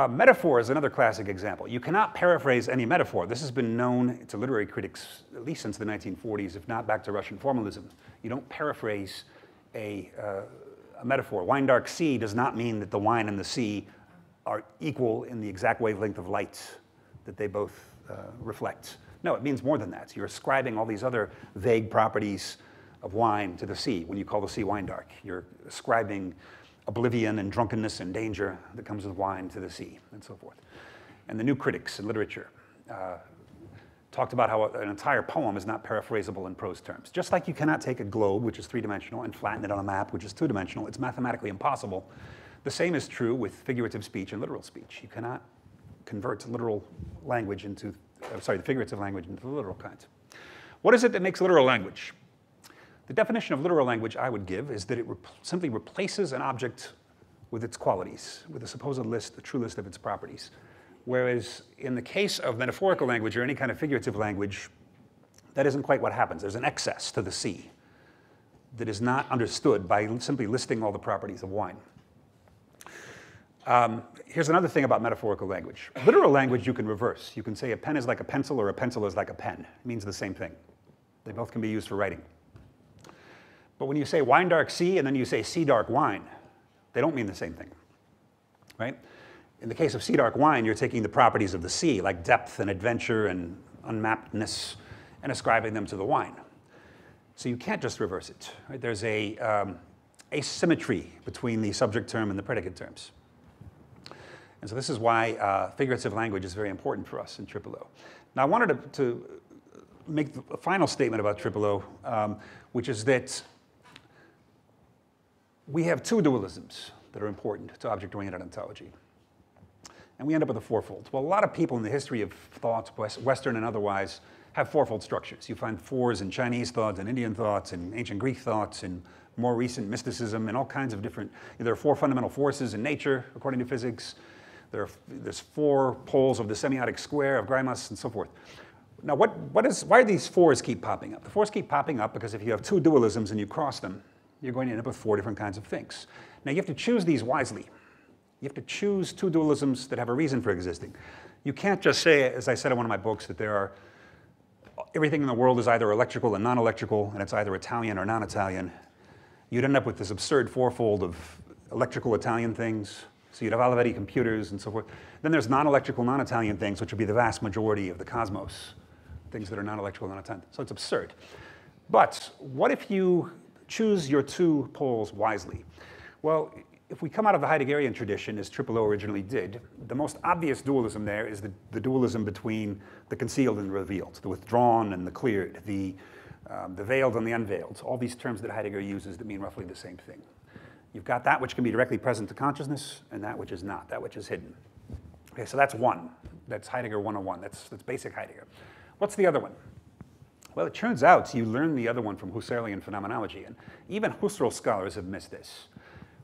Metaphor is another classic example. You cannot paraphrase any metaphor. This has been known to literary critics at least since the 1940s, if not back to Russian formalism. You don't paraphrase a metaphor. Wine dark sea does not mean that the wine and the sea are equal in the exact wavelength of light that they both reflect. No, it means more than that. You're ascribing all these other vague properties of wine to the sea when you call the sea wine dark. You're ascribing oblivion and drunkenness and danger that comes with wine to the sea, and so forth. And the new critics in literature talked about how an entire poem is not paraphrasable in prose terms. Just like you cannot take a globe, which is three-dimensional, and flatten it on a map, which is two-dimensional. It's mathematically impossible. The same is true with figurative speech and literal speech. You cannot convert literal language into, sorry, the figurative language into the literal kind. What is it that makes literal language? The definition of literal language I would give is that it simply replaces an object with its qualities, with a supposed list, a true list of its properties. Whereas in the case of metaphorical language or any kind of figurative language, that isn't quite what happens. There's an excess to the sea that is not understood by simply listing all the properties of wine. Here's another thing about metaphorical language. Literal language you can reverse. You can say a pen is like a pencil or a pencil is like a pen. It means the same thing. They both can be used for writing. But when you say wine dark sea and then you say sea dark wine, they don't mean the same thing, right? In the case of sea dark wine, you're taking the properties of the sea, like depth and adventure and unmappedness, and ascribing them to the wine. So you can't just reverse it, right? There's a asymmetry between the subject term and the predicate terms. And so this is why figurative language is very important for us in OOO. Now I wanted to make a final statement about OOO, which is that we have two dualisms that are important to object-oriented ontology. And we end up with a fourfold. Well, a lot of people in the history of thought, Western and otherwise, have fourfold structures. You find fours in Chinese thought, and Indian thoughts, and ancient Greek thoughts, and more recent mysticism, and all kinds of different. There are four fundamental forces in nature, according to physics. There's four poles of the semiotic square of Gramsci, and so forth. Now, why do these fours keep popping up? The fours keep popping up because if you have two dualisms and you cross them, you're going to end up with four different kinds of things. Now, you have to choose these wisely. You have to choose two dualisms that have a reason for existing. You can't just say, as I said in one of my books, that there are everything in the world is either electrical and non-electrical, and it's either Italian or non-Italian. You'd end up with this absurd fourfold of electrical Italian things. So you'd have Olivetti computers and so forth. Then there's non-electrical, non-Italian things, which would be the vast majority of the cosmos, things that are non-electrical, non-Italian. So it's absurd. But what if you choose your two poles wisely? Well, if we come out of the Heideggerian tradition, as OOO originally did, the most obvious dualism there is the dualism between the concealed and the revealed, the withdrawn and the cleared, the veiled and the unveiled, all these terms that Heidegger uses that mean roughly the same thing. You've got that which can be directly present to consciousness and that which is not, that which is hidden. Okay, so that's one. That's Heidegger 101. That's basic Heidegger. What's the other one? Well, it turns out you learn the other one from Husserlian phenomenology, and even Husserl scholars have missed this.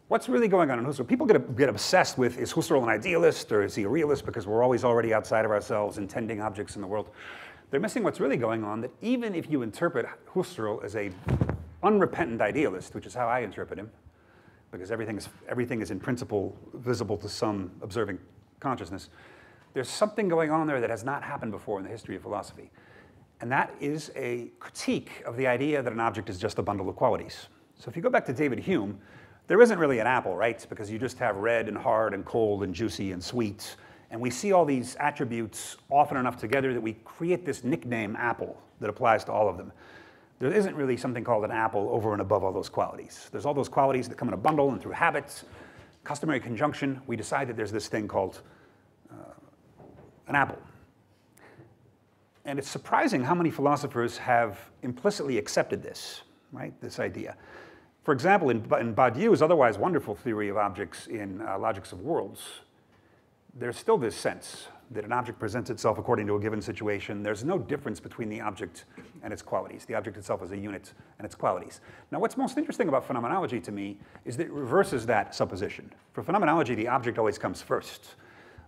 What's really going on in Husserl? People get obsessed with, is Husserl an idealist or is he a realist, because we're always already outside of ourselves intending objects in the world. They're missing what's really going on, that even if you interpret Husserl as an unrepentant idealist, which is how I interpret him, because everything is in principle visible to some observing consciousness, there's something going on there that has not happened before in the history of philosophy. And that is a critique of the idea that an object is just a bundle of qualities. So if you go back to David Hume, there isn't really an apple, right? Because you just have red and hard and cold and juicy and sweet. And we see all these attributes often enough together that we create this nickname apple that applies to all of them. There isn't really something called an apple over and above all those qualities. There's all those qualities that come in a bundle, and through habits, customary conjunction, we decide that there's this thing called an apple. And it's surprising how many philosophers have implicitly accepted this, right, this idea. For example, in Badiou's otherwise wonderful theory of objects in Logics of Worlds, there's still this sense that an object presents itself according to a given situation. There's no difference between the object and its qualities. The object itself is a unit and its qualities. Now, what's most interesting about phenomenology to me is that it reverses that supposition. For phenomenology, the object always comes first.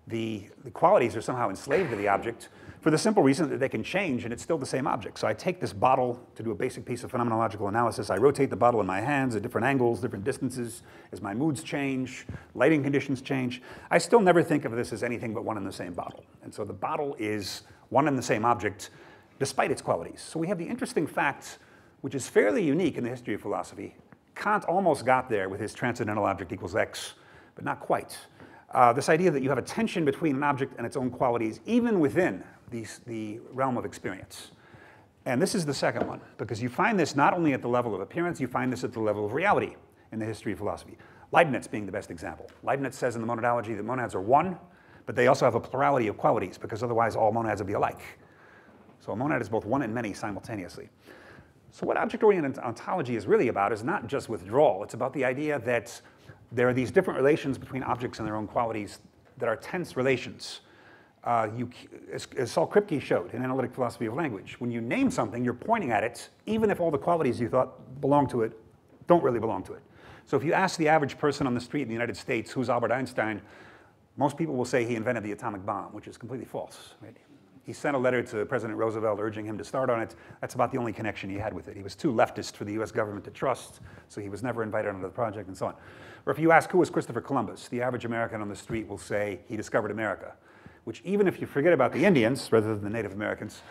The qualities are somehow enslaved to the object for the simple reason that they can change and it's still the same object. So I take this bottle to do a basic piece of phenomenological analysis. I rotate the bottle in my hands at different angles, different distances, as my moods change, lighting conditions change. I still never think of this as anything but one and the same bottle. And so the bottle is one and the same object despite its qualities. So we have the interesting fact, which is fairly unique in the history of philosophy. Kant almost got there with his transcendental object equals X, but not quite. This idea that you have a tension between an object and its own qualities, even within the realm of experience. And this is the second one, because you find this not only at the level of appearance, you find this at the level of reality in the history of philosophy. Leibniz being the best example. Leibniz says in the monadology that monads are one, but they also have a plurality of qualities, because otherwise all monads would be alike. So a monad is both one and many simultaneously. So what object-oriented ontology is really about is not just withdrawal, it's about the idea that there are these different relations between objects and their own qualities that are tense relations. As Saul Kripke showed in Analytic Philosophy of Language, when you name something, you're pointing at it, even if all the qualities you thought belonged to it don't really belong to it. So if you ask the average person on the street in the United States, who's Albert Einstein, most people will say he invented the atomic bomb, which is completely false. Right? He sent a letter to President Roosevelt urging him to start on it. That's about the only connection he had with it. He was too leftist for the US government to trust, so he was never invited onto the project and so on. Or if you ask who was Christopher Columbus, the average American on the street will say he discovered America, which even if you forget about the Indians rather than the Native Americans,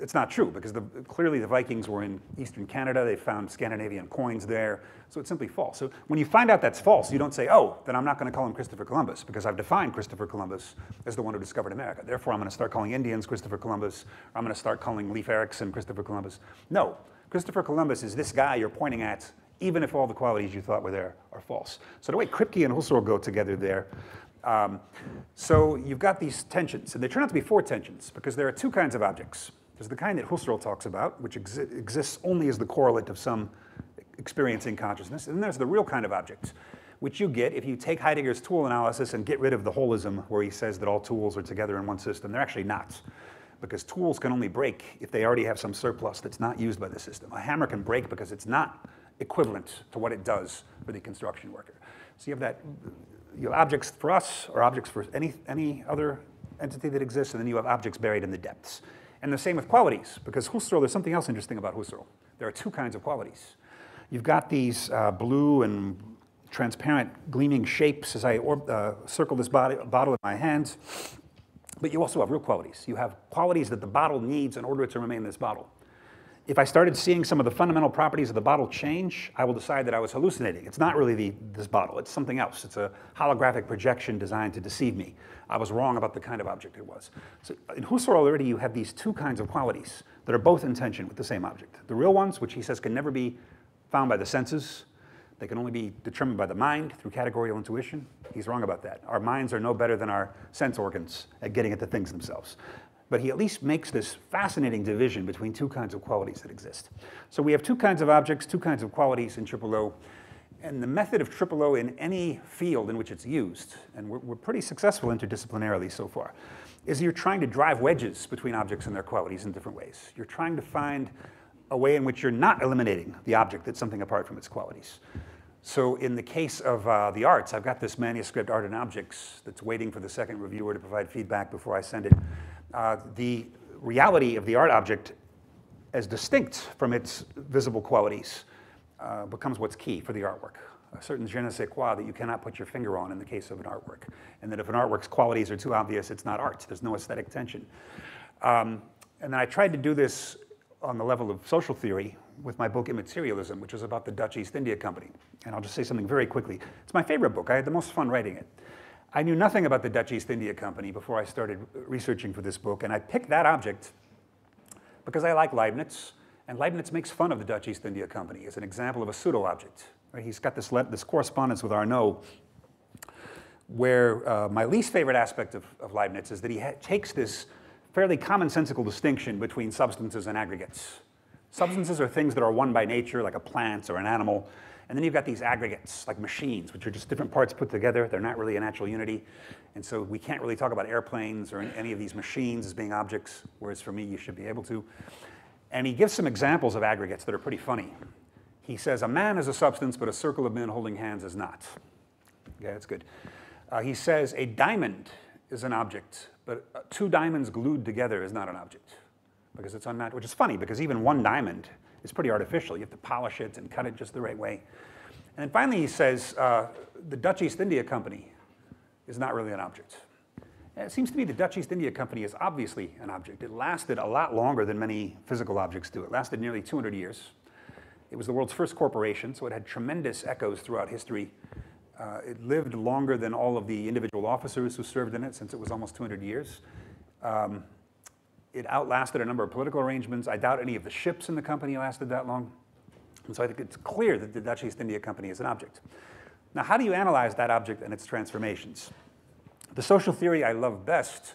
it's not true, because clearly the Vikings were in eastern Canada. They found Scandinavian coins there, so it's simply false. So when you find out that's false, you don't say, oh, then I'm not going to call him Christopher Columbus, because I've defined Christopher Columbus as the one who discovered America. Therefore, I'm going to start calling Indians Christopher Columbus, or I'm going to start calling Leif Erikson Christopher Columbus. No, Christopher Columbus is this guy you're pointing at, even if all the qualities you thought were there are false. So the way Kripke and Husserl go together there So you've got these tensions, and they turn out to be four tensions, because there are two kinds of objects. There's the kind that Husserl talks about, which exists only as the correlate of some experiencing consciousness, and then there's the real kind of objects, which you get if you take Heidegger's tool analysis and get rid of the holism, where he says that all tools are together in one system. They're actually not, because tools can only break if they already have some surplus that's not used by the system. A hammer can break because it's not equivalent to what it does for the construction worker. So you have that, you have objects for us, or objects for any other entity that exists, and then you have objects buried in the depths. And the same with qualities, because Husserl, there's something else interesting about Husserl. There are two kinds of qualities. You've got these blue and transparent gleaming shapes as I circle this bottle in my hands. But you also have real qualities. You have qualities that the bottle needs in order to remain this bottle. If I started seeing some of the fundamental properties of the bottle change, I will decide that I was hallucinating. It's not really this bottle. It's something else. It's a holographic projection designed to deceive me. I was wrong about the kind of object it was. So in Husserl already, you have these two kinds of qualities that are both in tension with the same object. The real ones, which he says can never be found by the senses. They can only be determined by the mind through categorical intuition. He's wrong about that. Our minds are no better than our sense organs at getting at the things themselves. But he at least makes this fascinating division between two kinds of qualities that exist. So we have two kinds of objects, two kinds of qualities in OOO. And the method of OOO in any field in which it's used, and we're pretty successful interdisciplinarily so far, is you're trying to drive wedges between objects and their qualities in different ways. You're trying to find a way in which you're not eliminating the object that's something apart from its qualities. So in the case of the arts, I've got this manuscript, Art and Objects, that's waiting for the second reviewer to provide feedback before I send it. The reality of the art object as distinct from its visible qualities becomes what's key for the artwork. A certain je ne sais quoi that you cannot put your finger on in the case of an artwork. And that if an artwork's qualities are too obvious, it's not art. There's no aesthetic tension. And then I tried to do this on the level of social theory with my book Immaterialism, which is about the Dutch East India Company. And I'll just say something very quickly. It's my favorite book. I had the most fun writing it. I knew nothing about the Dutch East India Company before I started researching for this book. And I picked that object because I like Leibniz. And Leibniz makes fun of the Dutch East India Company as an example of a pseudo-object. Right? He's got this correspondence with Arnauld, where my least favorite aspect of Leibniz is that he takes this fairly commonsensical distinction between substances and aggregates. Substances are things that are one by nature, like a plant or an animal. And then you've got these aggregates, like machines, which are just different parts put together. They're not really a natural unity. And so we can't really talk about airplanes or any of these machines as being objects, whereas for me, you should be able to. And he gives some examples of aggregates that are pretty funny. He says, a man is a substance, but a circle of men holding hands is not. Yeah, that's good. He says, a diamond is an object, but two diamonds glued together is not an object, because it's unnatural, which is funny, because even one diamond is pretty artificial. You have to polish it and cut it just the right way. And then finally he says, the Dutch East India Company is not really an object. And it seems to me the Dutch East India Company is obviously an object. It lasted a lot longer than many physical objects do. It lasted nearly 200 years. It was the world's first corporation, so it had tremendous echoes throughout history. It lived longer than all of the individual officers who served in it, since it was almost 200 years. It outlasted a number of political arrangements. I doubt any of the ships in the company lasted that long. And so I think it's clear that the Dutch East India Company is an object. Now, how do you analyze that object and its transformations? The social theory I love best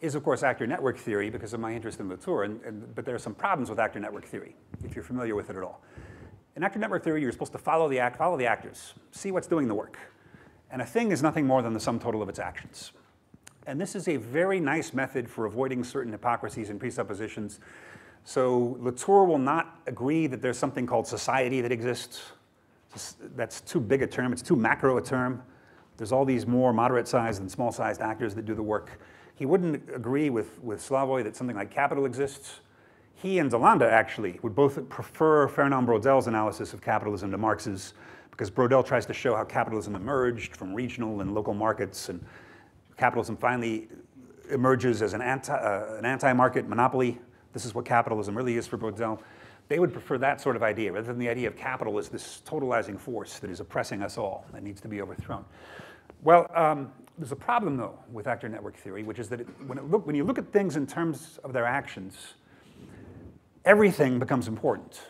is, of course, actor-network theory, because of my interest in Latour. But there are some problems with actor-network theory, if you're familiar with it at all. In actor-network theory, you're supposed to follow the actors, see what's doing the work. And a thing is nothing more than the sum total of its actions. And this is a very nice method for avoiding certain hypocrisies and presuppositions. So Latour will not agree that there's something called society that exists. That's too big a term. It's too macro a term. There's all these more moderate-sized and small-sized actors that do the work. He wouldn't agree with Slavoj that something like capital exists. He and DeLanda, actually, would both prefer Fernand Brodel's analysis of capitalism to Marx's, because Brodel tries to show how capitalism emerged from regional and local markets, and capitalism finally emerges as an anti-market monopoly. This is what capitalism really is for Brodel. They would prefer that sort of idea, rather than the idea of capital as this totalizing force that is oppressing us all, that needs to be overthrown. Well, there's a problem, though, with actor network theory, which is that when you look at things in terms of their actions, everything becomes important.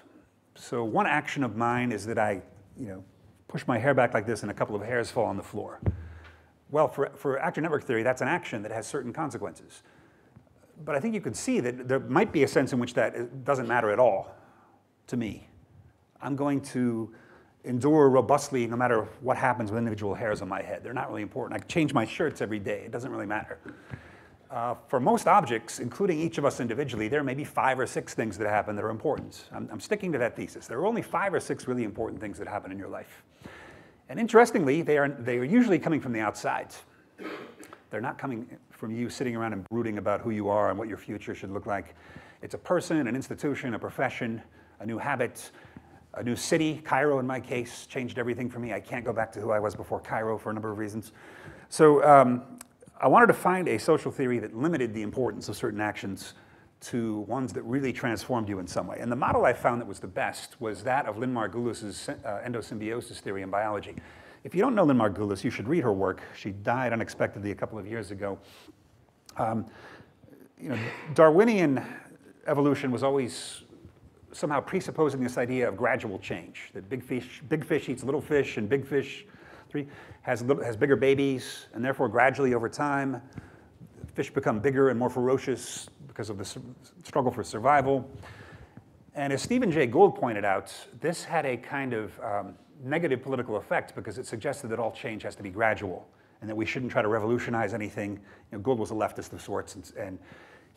So one action of mine is that I push my hair back like this and a couple of hairs fall on the floor. well, for actor network theory, that's an action that has certain consequences. But I think you can see that there might be a sense in which that doesn't matter at all to me. I'm going to endure robustly no matter what happens with individual hairs on my head. They're not really important. I can change my shirts every day. It doesn't really matter. For most objects, including each of us individually, there may be 5 or 6 things that happen that are important. I'm sticking to that thesis. There are only 5 or 6 really important things that happen in your life. And interestingly, they are usually coming from the outside. They're not coming from you sitting around and brooding about who you are and what your future should look like. It's a person, an institution, a profession, a new habit, a new city. Cairo, in my case, changed everything for me. I can't go back to who I was before Cairo for a number of reasons. So I wanted to find a social theory that limited the importance of certain actions to ones that really transformed you in some way. And the model I found that was the best was that of Lynn Margulis's endosymbiosis theory in biology. If you don't know Lynn Margulis, you should read her work. She died unexpectedly a couple of years ago. Darwinian evolution was always somehow presupposing this idea of gradual change, that big fish eats little fish, and big fish has bigger babies, and therefore gradually over time, fish become bigger and more ferocious because of the struggle for survival. And as Stephen Jay Gould pointed out, this had a kind of negative political effect because it suggested that all change has to be gradual and that we shouldn't try to revolutionize anything. You know, Gould was a leftist of sorts, and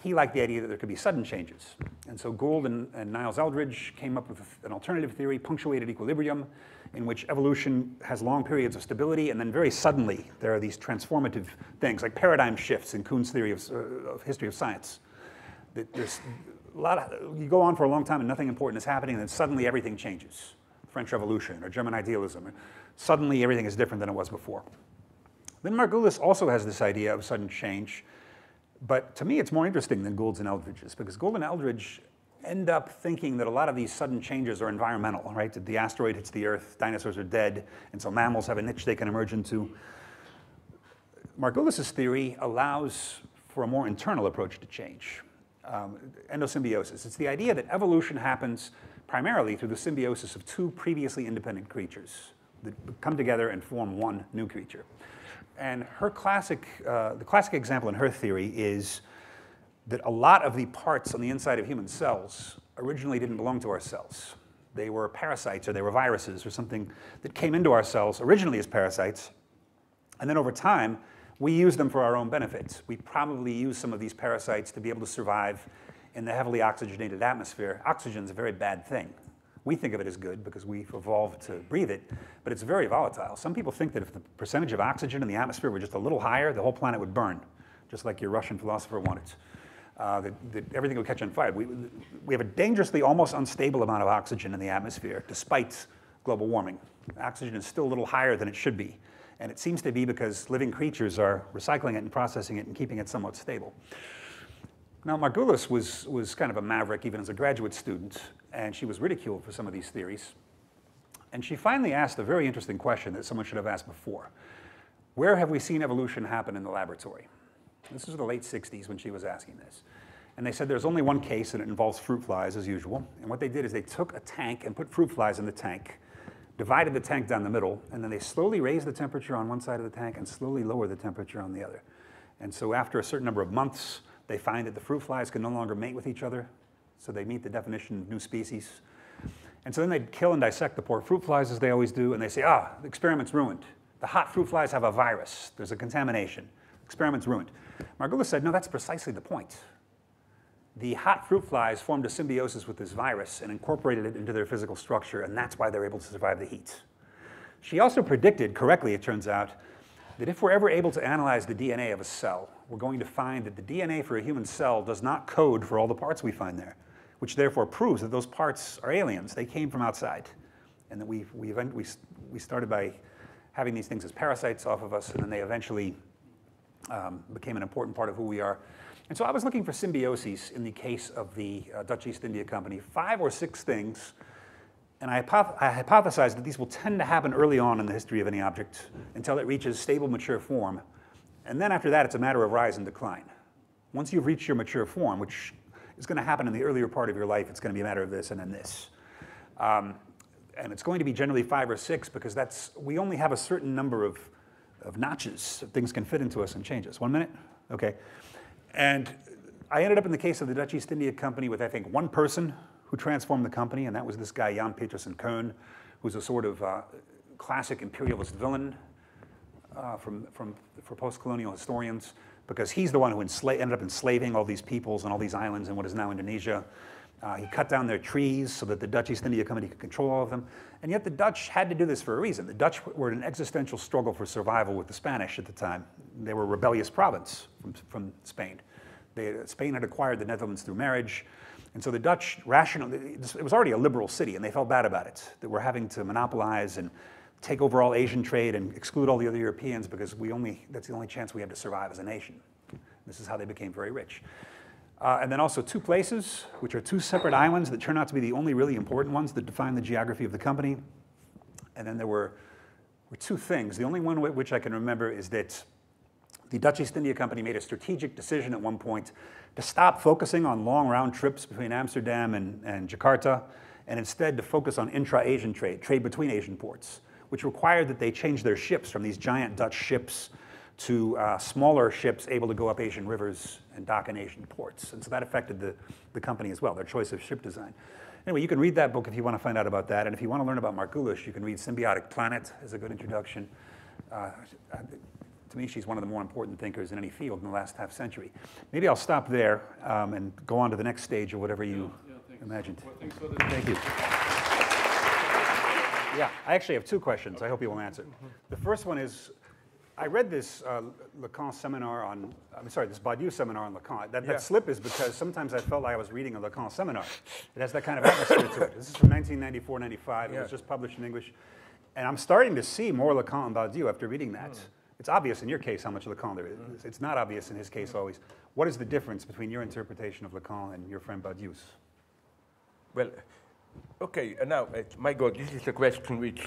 he liked the idea that there could be sudden changes. And so Gould and Niles Eldridge came up with an alternative theory, punctuated equilibrium, in which evolution has long periods of stability, and then very suddenly there are these transformative things, like paradigm shifts in Kuhn's theory of history of science. There's a lot of, you go on for a long time and nothing important is happening, and then suddenly everything changes. French Revolution or German idealism. Suddenly everything is different than it was before. Lynn Margulis also has this idea of sudden change, but to me, it's more interesting than Gould's and Eldridge's, because Gould and Eldridge end up thinking that a lot of these sudden changes are environmental, right? That the asteroid hits the Earth, dinosaurs are dead, and so mammals have a niche they can emerge into. Margulis's theory allows for a more internal approach to change, endosymbiosis. It's the idea that evolution happens primarily through the symbiosis of 2 previously independent creatures that come together and form one new creature. And her classic, the classic example in her theory is that a lot of the parts on the inside of human cells originally didn't belong to our cells. They were parasites, or they were viruses, or something that came into our cells originally as parasites. And then over time, we use them for our own benefits. We probably use some of these parasites to be able to survive in the heavily oxygenated atmosphere. Oxygen's a very bad thing. We think of it as good because we've evolved to breathe it, but it's very volatile. Some people think that if the percentage of oxygen in the atmosphere were just a little higher, the whole planet would burn, just like your Russian philosopher wanted. That everything would catch on fire. We have a dangerously almost unstable amount of oxygen in the atmosphere, despite global warming. Oxygen is still a little higher than it should be, and it seems to be because living creatures are recycling it and processing it and keeping it somewhat stable. Now, Margulis was kind of a maverick even as a graduate student, and she was ridiculed for some of these theories. And she finally asked a very interesting question that someone should have asked before. Where have we seen evolution happen in the laboratory? This was the late 60s when she was asking this. And they said there's only one case, and it involves fruit flies as usual. And what they did is they took a tank and put fruit flies in the tank, divided the tank down the middle, and then they slowly raised the temperature on one side of the tank and slowly lowered the temperature on the other. And so after a certain number of months, they find that the fruit flies can no longer mate with each other, so they meet the definition of new species. And so then they'd kill and dissect the poor fruit flies, as they always do, and they say, the experiment's ruined. The hot fruit flies have a virus. There's a contamination. Experiment's ruined. Margulis said, no, that's precisely the point. The hot fruit flies formed a symbiosis with this virus and incorporated it into their physical structure, and that's why they're able to survive the heat. She also predicted, correctly it turns out, that if we're ever able to analyze the DNA of a cell, we're going to find that the DNA for a human cell does not code for all the parts we find there, which therefore proves that those parts are aliens. They came from outside. And that we started by having these things as parasites off of us, and then they eventually became an important part of who we are. And so I was looking for symbioses in the case of the Dutch East India Company, 5 or 6 things. And I hypothesized that these will tend to happen early on in the history of any object until it reaches stable, mature form. And then after that, it's a matter of rise and decline. Once you've reached your mature form, which is going to happen in the earlier part of your life, it's going to be a matter of this and then this. And it's going to be generally 5 or 6 because we only have a certain number of of notches. Things can fit into us and change us. 1 minute? Okay. And I ended up in the case of the Dutch East India Company with, I think, one person who transformed the company, and that was this guy, Jan Petersen Koen, who's a sort of classic imperialist villain for post-colonial historians, because he's the one who ended up enslaving all these peoples and all these islands in what is now Indonesia. He cut down their trees so that the Dutch East India Company could control all of them. And yet the Dutch had to do this for a reason. The Dutch were in an existential struggle for survival with the Spanish at the time. They were a rebellious province from Spain. Spain had acquired the Netherlands through marriage. And so the Dutch, it was already a liberal city, and they felt bad about it, that we're having to monopolize and take over all Asian trade and exclude all the other Europeans because that's the only chance we had to survive as a nation. This is how they became very rich. And then also two places, which are two separate islands that turn out to be the only really important ones that define the geography of the company. And then there were two things. The only one which I can remember is that the Dutch East India Company made a strategic decision at one point to stop focusing on long round trips between Amsterdam and Jakarta, and instead to focus on intra-Asian trade, trade between Asian ports, which required that they change their ships from these giant Dutch ships to smaller ships able to go up Asian rivers and dock in Asian ports. And so that affected the company as well, their choice of ship design. Anyway, you can read that book if you want to find out about that. And if you want to learn about Margulies, you can read Symbiotic Planet as a good introduction. To me, she's one of the more important thinkers in any field in the last half century. Maybe I'll stop there and go on to the next stage or whatever you imagined. Well, thanks for the Thank you. Yeah, I actually have two questions. Okay. I hope you will answer. Mm-hmm. The first one is, I read this this Badiou seminar on Lacan. That slip is because sometimes I felt like I was reading a Lacan seminar. It has that kind of atmosphere to it. This is from 1994, 95. Yeah. It was just published in English. And I'm starting to see more Lacan and Badiou after reading that. Mm. It's obvious in your case how much Lacan there is. Mm. It's not obvious in his case always. What is the difference between your interpretation of Lacan and your friend Badiou's? Well, okay, now, my God, this is a question which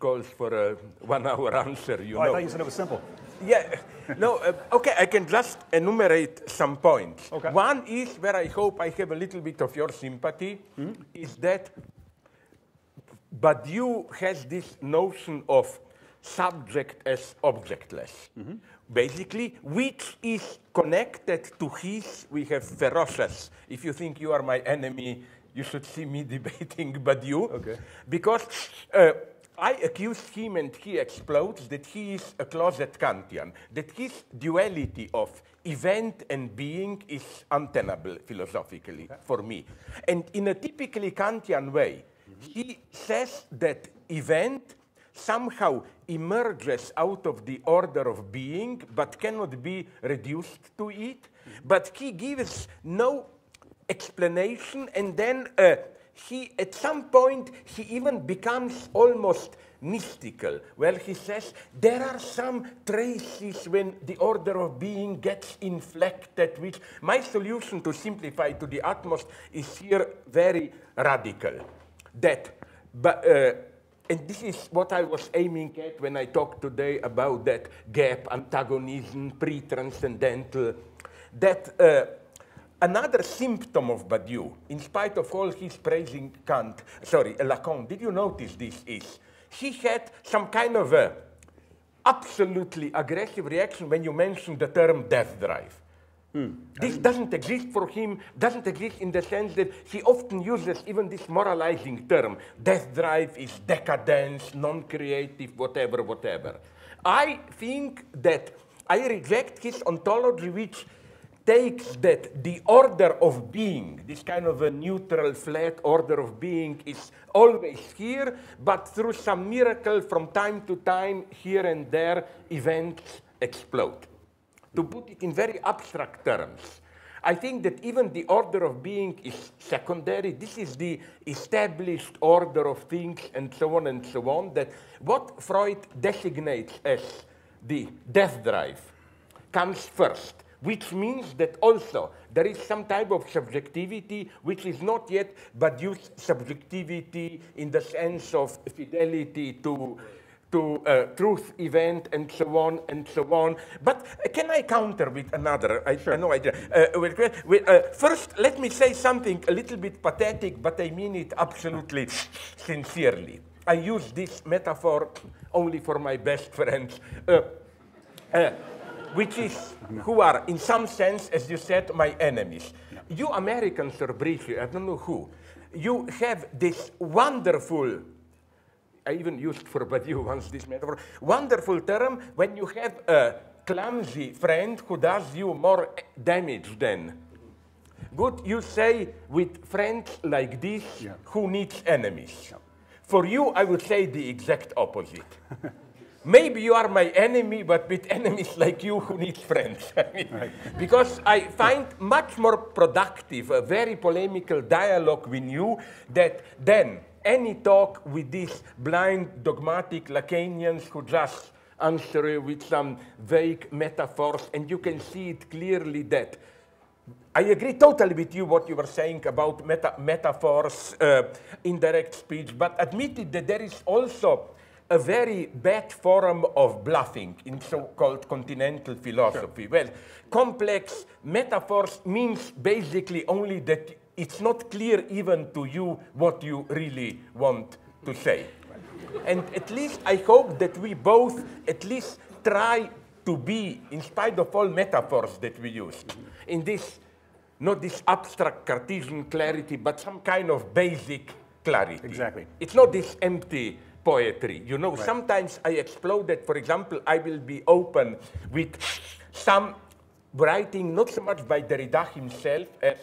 calls for a one-hour answer, you know. I thought you said it was simple. Yeah. No, okay, I can just enumerate some points. Okay. One is where I hope I have a little bit of your sympathy, is that Badiou has this notion of subject as objectless, basically, which is connected to his, we have ferocious, if you think you are my enemy, you should see me debating Badiou, okay. Because I accuse him and he explodes that he is a closet Kantian, that his duality of event and being is untenable philosophically for me. And in a typically Kantian way, he says that event somehow emerges out of the order of being but cannot be reduced to it, but he gives no explanation, and then he, at some point, he even becomes almost mystical. Well, he says, there are some traces when the order of being gets inflected, which my solution to simplify to the utmost is here very radical. That, but, and this is what I was aiming at when I talked today about that gap, antagonism, pre-transcendental, that another symptom of Badiou, in spite of all his praising Kant, sorry, Lacan, did you notice this is? He had some kind of a absolutely aggressive reaction when you mentioned the term death drive. This doesn't exist for him, doesn't exist in the sense that he often uses even this moralizing term. Death drive is decadence, non-creative, whatever, whatever. I think that I reject his ontology which takes that the order of being, this kind of a neutral, flat order of being is always here, but through some miracle from time to time, here and there, events explode. To put it in very abstract terms, I think that even the order of being is secondary. This is the established order of things and so on, that what Freud designates as the death drive comes first. Which means that also there is some type of subjectivity which is not yet Badiou's subjectivity in the sense of fidelity to truth event and so on and so on. But can I counter with another? Sure. I have no idea. First, let me say something a little bit pathetic, but I mean it absolutely sincerely. I use this metaphor only for my best friends, which is who are, in some sense, as you said, my enemies. You Americans are briefly, I don't know who, you have this wonderful, I even used for Badiou once this metaphor, wonderful term when you have a clumsy friend who does you more damage than good. You say with friends like this, who needs enemies? For you, I would say the exact opposite. Maybe you are my enemy, but with enemies like you who need friends. I mean, because I find much more productive a very polemical dialogue with you than any talk with these blind, dogmatic Lacanians who just answer you with some vague metaphors. And you can see it clearly that I agree totally with you what you were saying about metaphors, indirect speech, but admitted that there is also a very bad form of bluffing in so-called continental philosophy. Well, complex metaphors means basically only that it's not clear even to you what you really want to say. And at least I hope that we both at least try to be, in spite of all metaphors that we use, in this, not this abstract Cartesian clarity, but some kind of basic clarity. Exactly. It's not this empty poetry. You know, sometimes I explode that, for example, I will be open with some writing, not so much by Derrida himself, as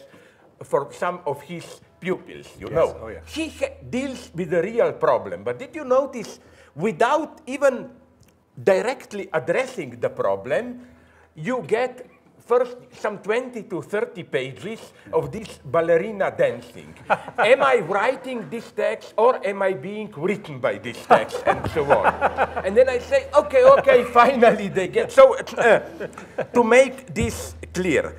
for some of his pupils, you know. He deals with the real problem. But did you notice, without even directly addressing the problem, you get first some 20 to 30 pages of this ballerina dancing. Am I writing this text or am I being written by this text and so on? And then I say, okay, okay, finally they get. So to make this clear,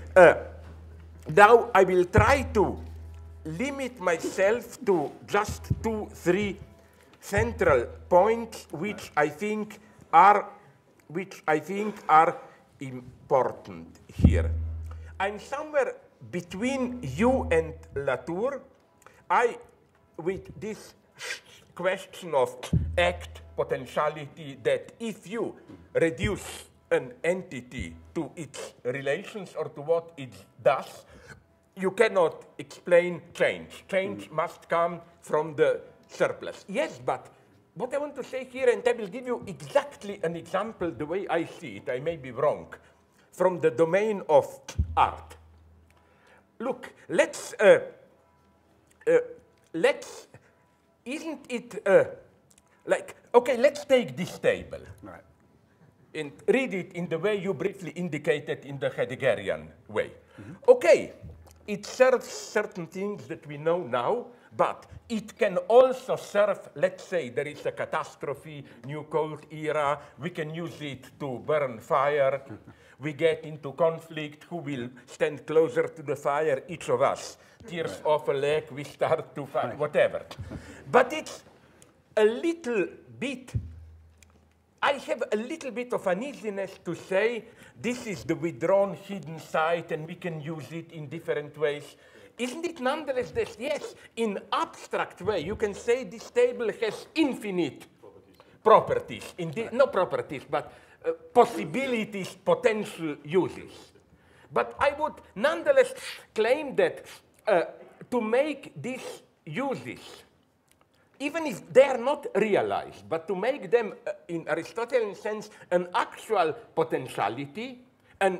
now I will try to limit myself to just 2-3 central points which I think are important here. I'm somewhere between you and Latour. I, with this question of act potentiality, that if you reduce an entity to its relations or to what it does, you cannot explain change. Change must come from the surplus. Yes, but what I want to say here, and I will give you exactly an example the way I see it, I may be wrong, from the domain of art. Look, let's isn't it like, okay, let's take this table and read it in the way you briefly indicated in the Heideggerian way. Okay, it serves certain things that we know now, but it can also serve, let's say, there is a catastrophe, new Cold Era, we can use it to burn fire, we get into conflict, who will stand closer to the fire, each of us. Tears off a leg, we start to fight, whatever. But it's a little bit, I have a little bit of uneasiness to say, this is the withdrawn hidden side and we can use it in different ways. Isn't it nonetheless this? Yes, in abstract way, you can say this table has infinite properties. Not properties, but possibilities, potential uses. But I would nonetheless claim that to make these uses, even if they are not realized, but to make them, in Aristotelian sense, an actual potentiality, an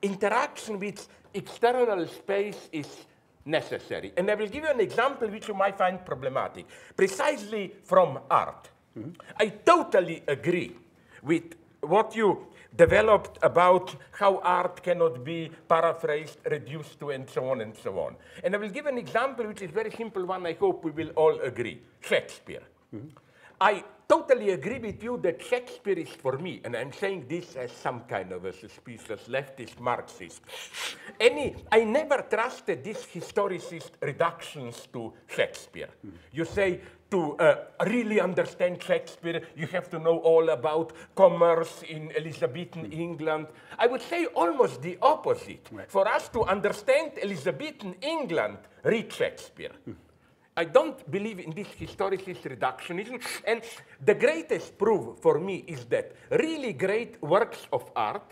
interaction with external space is necessary. And I will give you an example which you might find problematic, precisely from art. I totally agree with what you developed about how art cannot be paraphrased, reduced to, and so on and so on. And I will give an example which is a very simple one, I hope we will all agree, Shakespeare. I totally agree with you that Shakespeare is, for me, and I'm saying this as some kind of a suspicious leftist Marxist. I never trusted these historicist reductions to Shakespeare. You say, to really understand Shakespeare, you have to know all about commerce in Elizabethan England. I would say almost the opposite. For us to understand Elizabethan England, read Shakespeare. I don't believe in this historicist reductionism, and the greatest proof for me is that really great works of art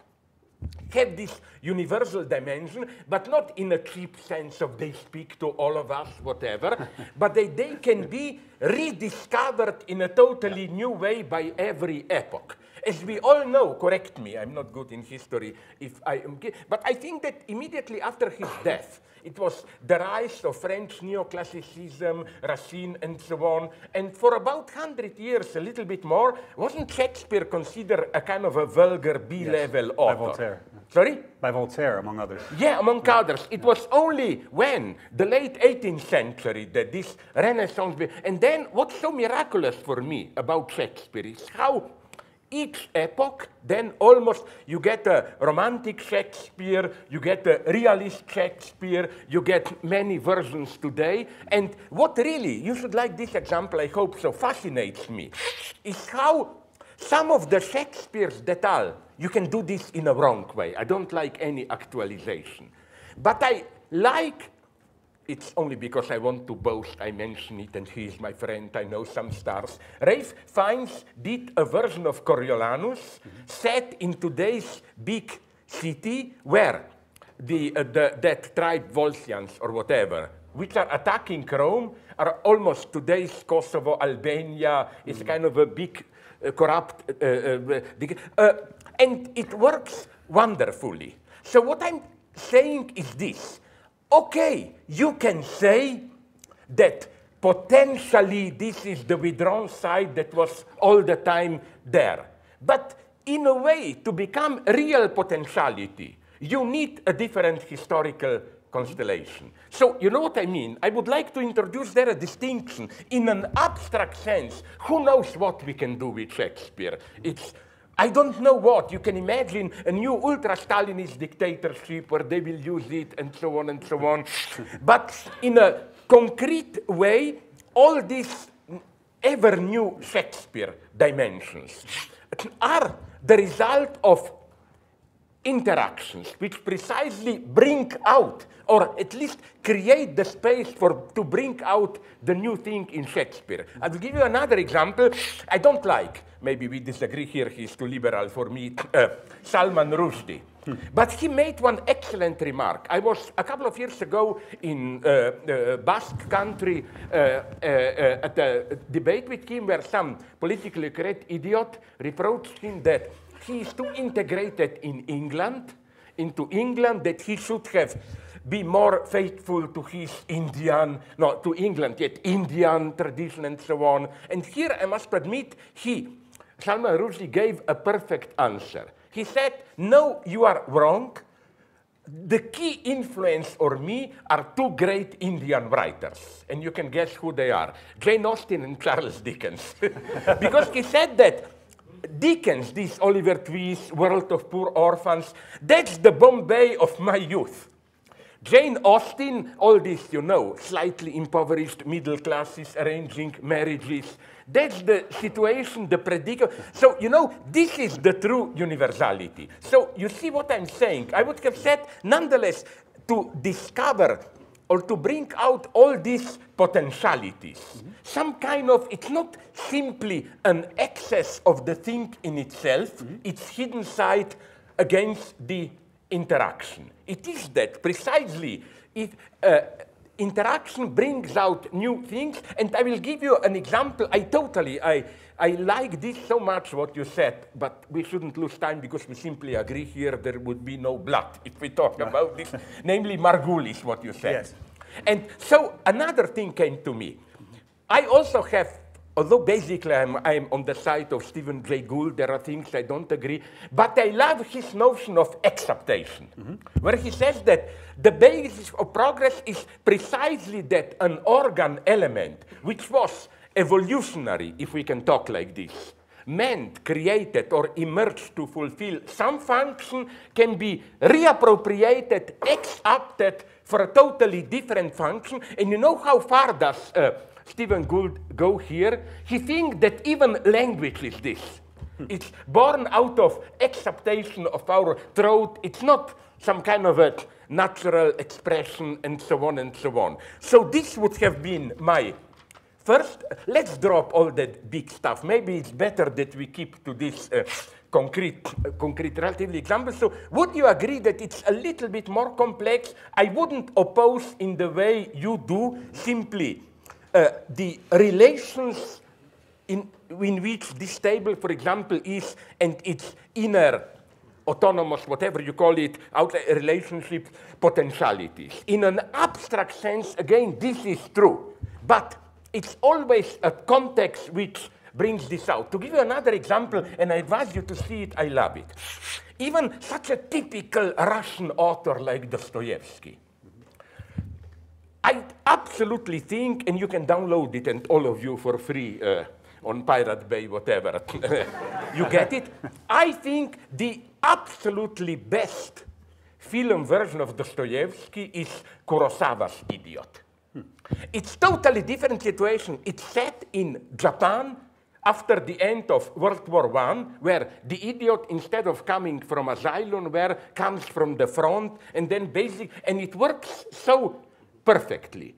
have this universal dimension, but not in a cheap sense of they speak to all of us, whatever, but they can be rediscovered in a totally new way by every epoch. As we all know, correct me, I'm not good in history, if I am, but I think that immediately after his death, it was the rise of French neoclassicism, Racine, and so on. And for about 100 years, a little bit more, wasn't Shakespeare considered a kind of a vulgar B-level author? By Voltaire. Sorry? By Voltaire, among others. Yeah, among others. It was only when the late 18th century that this Renaissance. And then what's so miraculous for me about Shakespeare is how each epoch, then almost you get a romantic Shakespeare, you get a realist Shakespeare, you get many versions today. And what really, you should like this example, I hope so, fascinates me, is how some of the Shakespeares that are, you can do this in a wrong way. I don't like any actualization. But I like, it's only because I want to boast, I mention it, and he is my friend, I know some stars. Ralph Fiennes did a version of Coriolanus set in today's big city where that tribe Volscians or whatever, which are attacking Rome, are almost today's Kosovo, Albania, it's kind of a big corrupt, and it works wonderfully. So what I'm saying is this. Okay, you can say that potentially this is the withdrawn side that was all the time there. But in a way, to become real potentiality, you need a different historical constellation. So you know what I mean? I would like to introduce there a distinction. In an abstract sense, who knows what we can do with Shakespeare? It's I don't know what. You can imagine a new ultra-Stalinist dictatorship where they will use it and so on and so on. But in a concrete way, all these ever-new Shakespeare dimensions are the result of interactions which precisely bring out, or at least create the space for to bring out the new thing in Shakespeare. I will give you another example. I don't like, maybe we disagree here, he's too liberal for me, Salman Rushdie. But he made one excellent remark. I was a couple of years ago in Basque country at a debate with him where some politically correct idiot reproached him that he is too integrated in England, into England, that he should have be more faithful to his Indian, no, to England, yet Indian tradition and so on. And here I must admit, Salman Rushdie gave a perfect answer. He said, no, you are wrong. The key influence on me are two great Indian writers. And you can guess who they are, Jane Austen and Charles Dickens. Because he said that Dickens, this Oliver Twist, World of Poor Orphans, that's the Bombay of my youth. Jane Austen, all this, you know, slightly impoverished middle classes arranging marriages. That's the situation, the predicament. So, you know, this is the true universality. So, you see what I'm saying? I would have said, nonetheless, to discover or to bring out all these potentialities. Some kind of, it's not simply an excess of the thing in itself, it's hidden side against the interaction. It is that, precisely, interaction brings out new things, and I will give you an example. I like this so much, what you said, but we shouldn't lose time because we simply agree here there would be no blood if we talk about this, namely Margulis, what you said. Yes. And so another thing came to me. I also have, although basically I'm on the side of Stephen Jay Gould, there are things I don't agree, but I love his notion of exaptation, where he says that the basis of progress is precisely that an organ element, which was evolutionary, if we can talk like this, meant, created, or emerged to fulfill some function, can be reappropriated, exapted for a totally different function. And you know how far does Stephen Gould go here? He thinks that even language is this. It's born out of exaptation of our throat. It's not some kind of a natural expression, and so on and so on. So this would have been my first. Let's drop all that big stuff. Maybe it's better that we keep to this concrete relatively example. So would you agree that it's a little bit more complex? I wouldn't oppose in the way you do simply the relations in which this table, for example, is and its inner autonomous, whatever you call it, relationship potentialities. In an abstract sense, again, this is true, but it's always a context which brings this out. To give you another example, and I advise you to see it, I love it. Even such a typical Russian author like Dostoevsky. I absolutely think, and you can download it and all of you for free, on Pirate Bay, whatever. You get it? I think the absolutely best film version of Dostoevsky is Kurosawa's Idiot. It's totally different situation. It's set in Japan after the end of World War I, where the idiot, instead of coming from asylum, where comes from the front, and then basic, and it works so perfectly.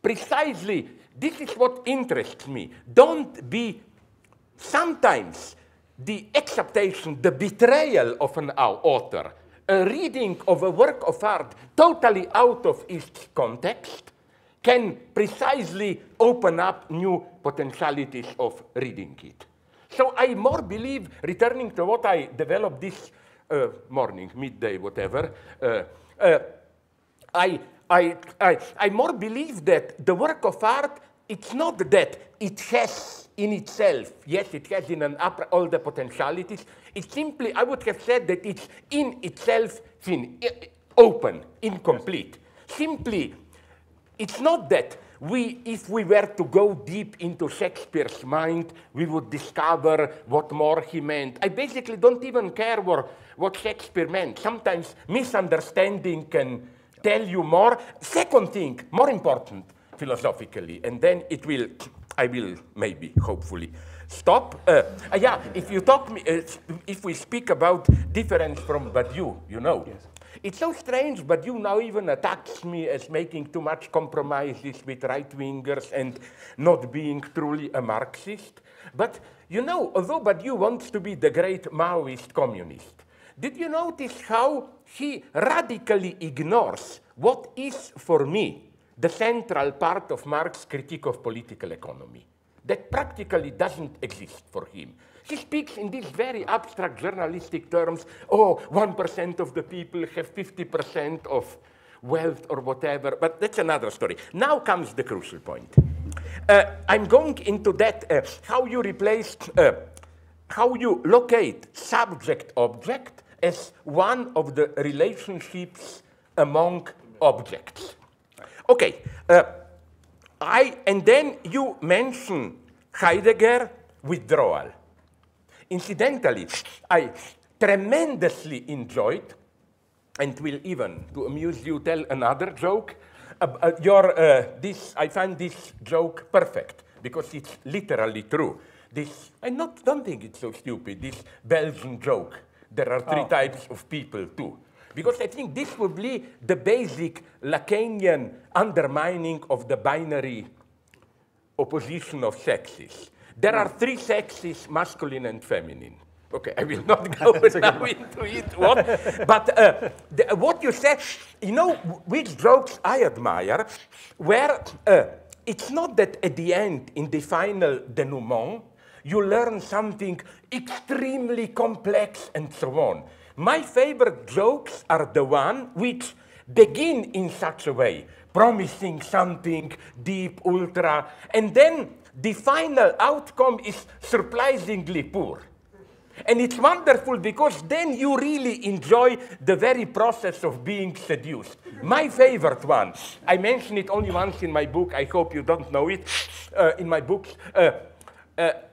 Precisely, this is what interests me. Don't be, sometimes, the acceptation, the betrayal of an author, a reading of a work of art totally out of its context, can precisely open up new potentialities of reading it. So I more believe, returning to what I developed this morning, midday, whatever, I more believe that the work of art, it's not that it has in itself, yes, it has in an upper all the potentialities. It's simply, I would have said that it's in itself thin, open, incomplete. Yes. Simply, it's not that we, if we were to go deep into Shakespeare's mind, we would discover what more he meant. I basically don't even care what Shakespeare meant. Sometimes misunderstanding can tell you more. Second thing, more important philosophically, and then it will, I will maybe, hopefully, stop. Yeah, if you talk me, if we speak about difference from Badiou, you know, yes. It's so strange. Badiou now even attacks me as making too much compromises with right-wingers and not being truly a Marxist. But you know, although Badiou wants to be the great Maoist communist, did you notice how he radically ignores what is, for me, the central part of Marx's critique of political economy? That practically doesn't exist for him. He speaks in these very abstract journalistic terms, oh, 1% of the people have 50% of wealth or whatever, but that's another story. Now comes the crucial point. I'm going into that, how you replaced, how you locate subject-object as one of the relationships among objects. Okay, and then you mention Heidegger, Withdrawal. Incidentally, I tremendously enjoyed, and will even, to amuse you, tell another joke. I find this joke perfect, because it's literally true. I don't think it's so stupid, this Belgian joke. There are three types of people, too. Because I think this would be the basic Lacanian undermining of the binary opposition of sexes. There are three sexes, masculine and feminine. Okay, I will not go now into it, but what you said, you know, which jokes I admire, where it's not that at the end, in the final denouement, you learn something extremely complex and so on. My favorite jokes are the ones which begin in such a way, promising something deep, ultra, and then the final outcome is surprisingly poor. And it's wonderful because then you really enjoy the very process of being seduced. My favorite one, I mention it only once in my book, I hope you don't know it, in my books,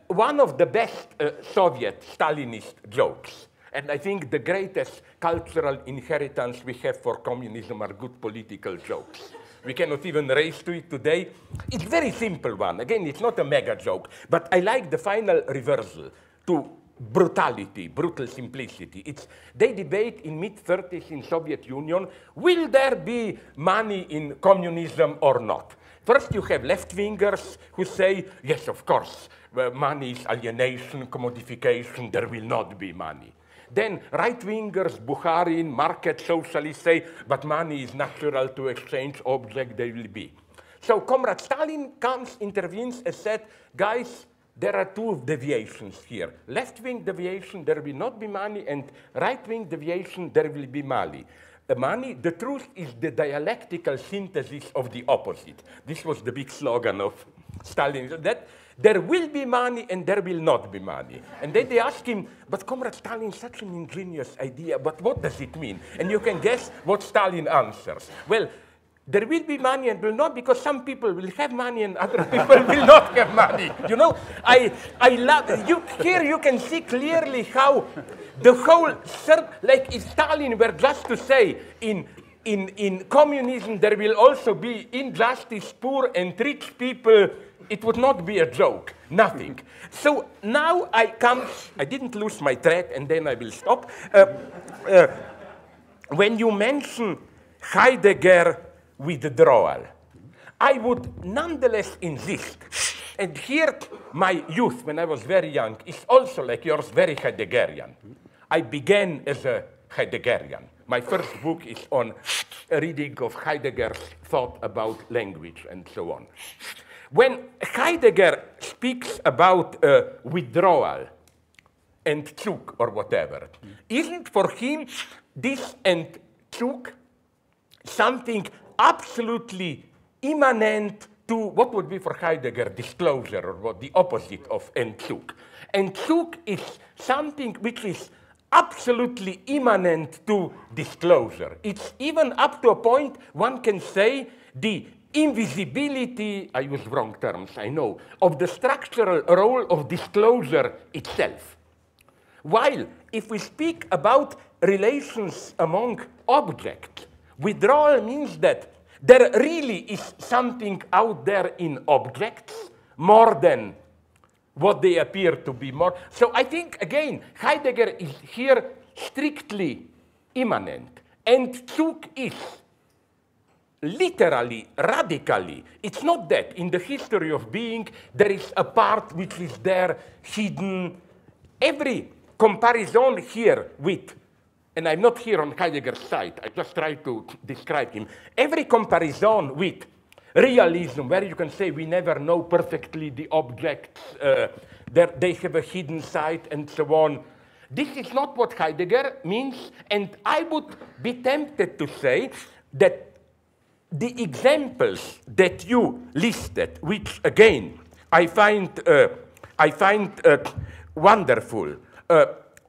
one of the best Soviet Stalinist jokes. And I think the greatest cultural inheritance we have for communism are good political jokes. We cannot even race to it today. It's a very simple one. Again, it's not a mega joke, but I like the final reversal to brutality, brutal simplicity. They debate in mid-30s in Soviet Union, will there be money in communism or not? First you have left-wingers who say, yes, of course, money is alienation, commodification, there will not be money. Then right-wingers, Bukharin, market socialists say, but money is natural to exchange object, they will be. So Comrade Stalin comes, intervenes and said, guys, there are two deviations here. Left-wing deviation, there will not be money, and right-wing deviation, there will be money. The truth is the dialectical synthesis of the opposite. This was the big slogan of Stalin, that there will be money and there will not be money. And then they ask him, but Comrade Stalin, such an ingenious idea, but what does it mean? And you can guess what Stalin answers. Well, there will be money and will not, because some people will have money and other people will not have money. You know, I love, here you can see clearly how the whole, like if Stalin were just to say in communism there will also be injustice, poor and rich people, it would not be a joke, nothing. So now I come, I didn't lose my thread and then I will stop. When you mention Heidegger, Withdrawal, I would nonetheless insist, and here my youth, when I was very young, is also like yours, very Heideggerian. I began as a Heideggerian. My first book is on a reading of Heidegger's thought about language and so on. When Heidegger speaks about withdrawal and Zug or whatever, isn't for him this and Zug something absolutely immanent to what would be for Heidegger disclosure, or what the opposite of Entzug. Entzug is something which is absolutely immanent to disclosure. It's even up to a point one can say the invisibility, I use wrong terms, I know, of the structural role of disclosure itself. While if we speak about relations among objects, withdrawal means that there really is something out there in objects more than what they appear to be more. So I think, again, Heidegger is here strictly immanent. And Zug is literally, radically. It's not that in the history of being, there is a part which is there, hidden. Every comparison here with, and I'm not here on Heidegger's side, I just try to describe him. Every comparison with realism, where you can say we never know perfectly the objects, they have a hidden side and so on. This is not what Heidegger means, and I would be tempted to say that the examples that you listed, which again, I find wonderful,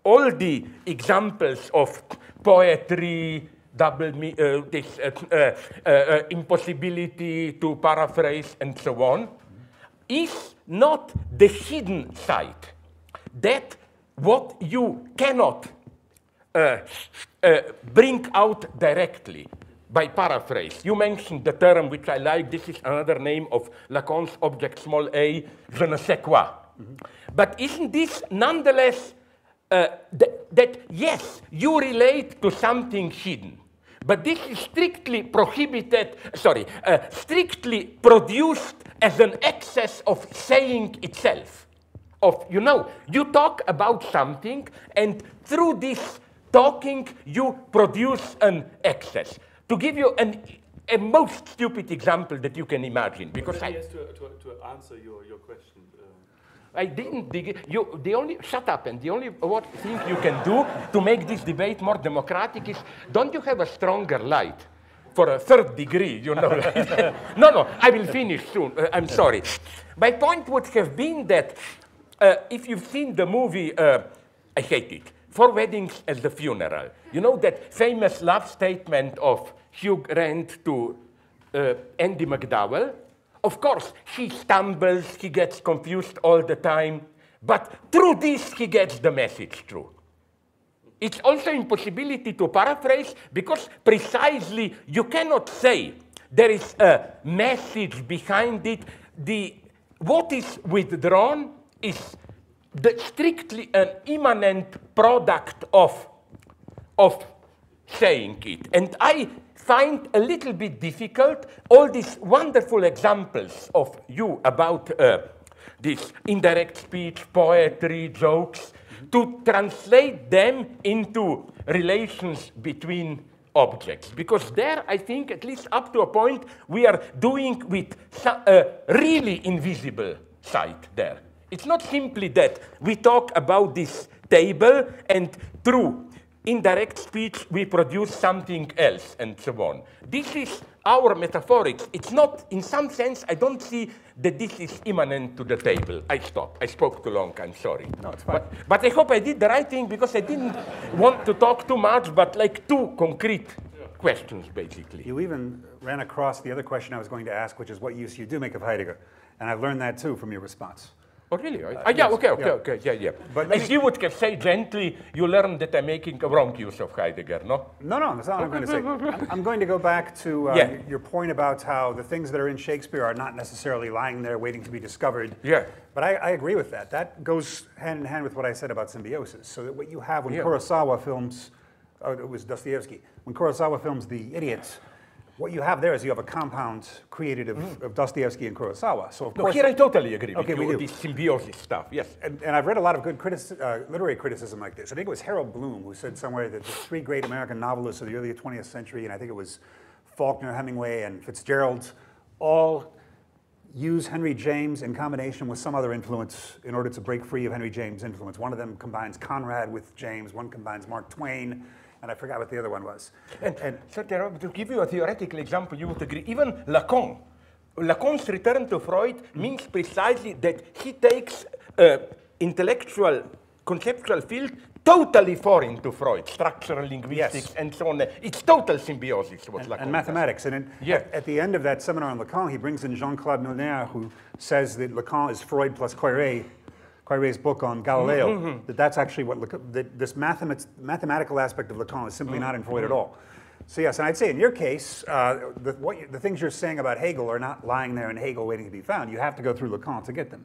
all the examples of poetry, impossibility to paraphrase and so on, is not the hidden side. That what you cannot bring out directly by paraphrase. You mentioned the term which I like, this is another name of Lacan's object small a, je ne sais quoi. But isn't this nonetheless that yes, you relate to something hidden, but this is strictly prohibited, sorry, strictly produced as an excess of saying itself. Of, you know, you talk about something, and through this talking, you produce an excess. To give you a most stupid example that you can imagine, because I... Yes, to answer your question. I didn't dig it. Shut up, and the only thing you can do to make this debate more democratic is, don't you have a stronger light for a third degree, you know? No, I will finish soon. I'm sorry. My point would have been that if you've seen the movie, I hate it, Four Weddings and the Funeral, you know that famous love statement of Hugh Grant to Andy McDowell? Of course, he stumbles, he gets confused all the time, but through this he gets the message through. It's also impossibility to paraphrase because precisely you cannot say there is a message behind it. What is withdrawn is strictly an immanent product of saying it. And I find a little bit difficult all these wonderful examples of you about this indirect speech, poetry, jokes, to translate them into relations between objects. Because there, I think, at least up to a point, we are doing with a really invisible side there. It's not simply that we talk about this table and through indirect speech we produce something else and so on. This is our metaphorics. It's not, in some sense, I don't see that this is immanent to the table. I stop. I spoke too long. I'm sorry. No, it's fine. But I hope I did the right thing because I didn't want to talk too much, but like two concrete questions, basically. You even ran across the other question I was going to ask, which is what use you do make of Heidegger. And I've learned that, too, from your response. Oh, really? Yeah, yes, okay. But as you would say gently, you learned that I'm making a wrong use of Heidegger, no? No, that's not what I'm going to say. I'm going to go back to your point about how the things that are in Shakespeare are not necessarily lying there waiting to be discovered. Yeah. But I agree with that. That goes hand in hand with what I said about symbiosis. So that what you have when Kurosawa films, it was Dostoevsky, when Kurosawa films The Idiots, what you have there is you have a compound created of Dostoevsky and Kurosawa. So of course, here I totally agree with you. This symbiosis stuff, yes. And I've read a lot of good literary criticism like this. I think it was Harold Bloom who said somewhere that the three great American novelists of the early 20th century, and I think it was Faulkner, Hemingway, and Fitzgerald, all use Henry James in combination with some other influence in order to break free of Henry James' influence. One of them combines Conrad with James, one combines Mark Twain, and I forgot what the other one was. And so to give you a theoretical example, you would agree, even Lacan. Lacan's return to Freud means precisely that he takes intellectual, conceptual field totally foreign to Freud, structural linguistics and so on. It's total symbiosis, what Lacan and mathematics. Does. And at the end of that seminar on Lacan, he brings in Jean-Claude Milner, who says that Lacan is Freud plus Coiret, Poiret's book on Galileo, that's actually what this mathematical aspect of Lacan is simply not in Freud at all. So yes, and I'd say in your case, the things you're saying about Hegel are not lying there in Hegel waiting to be found. You have to go through Lacan to get them.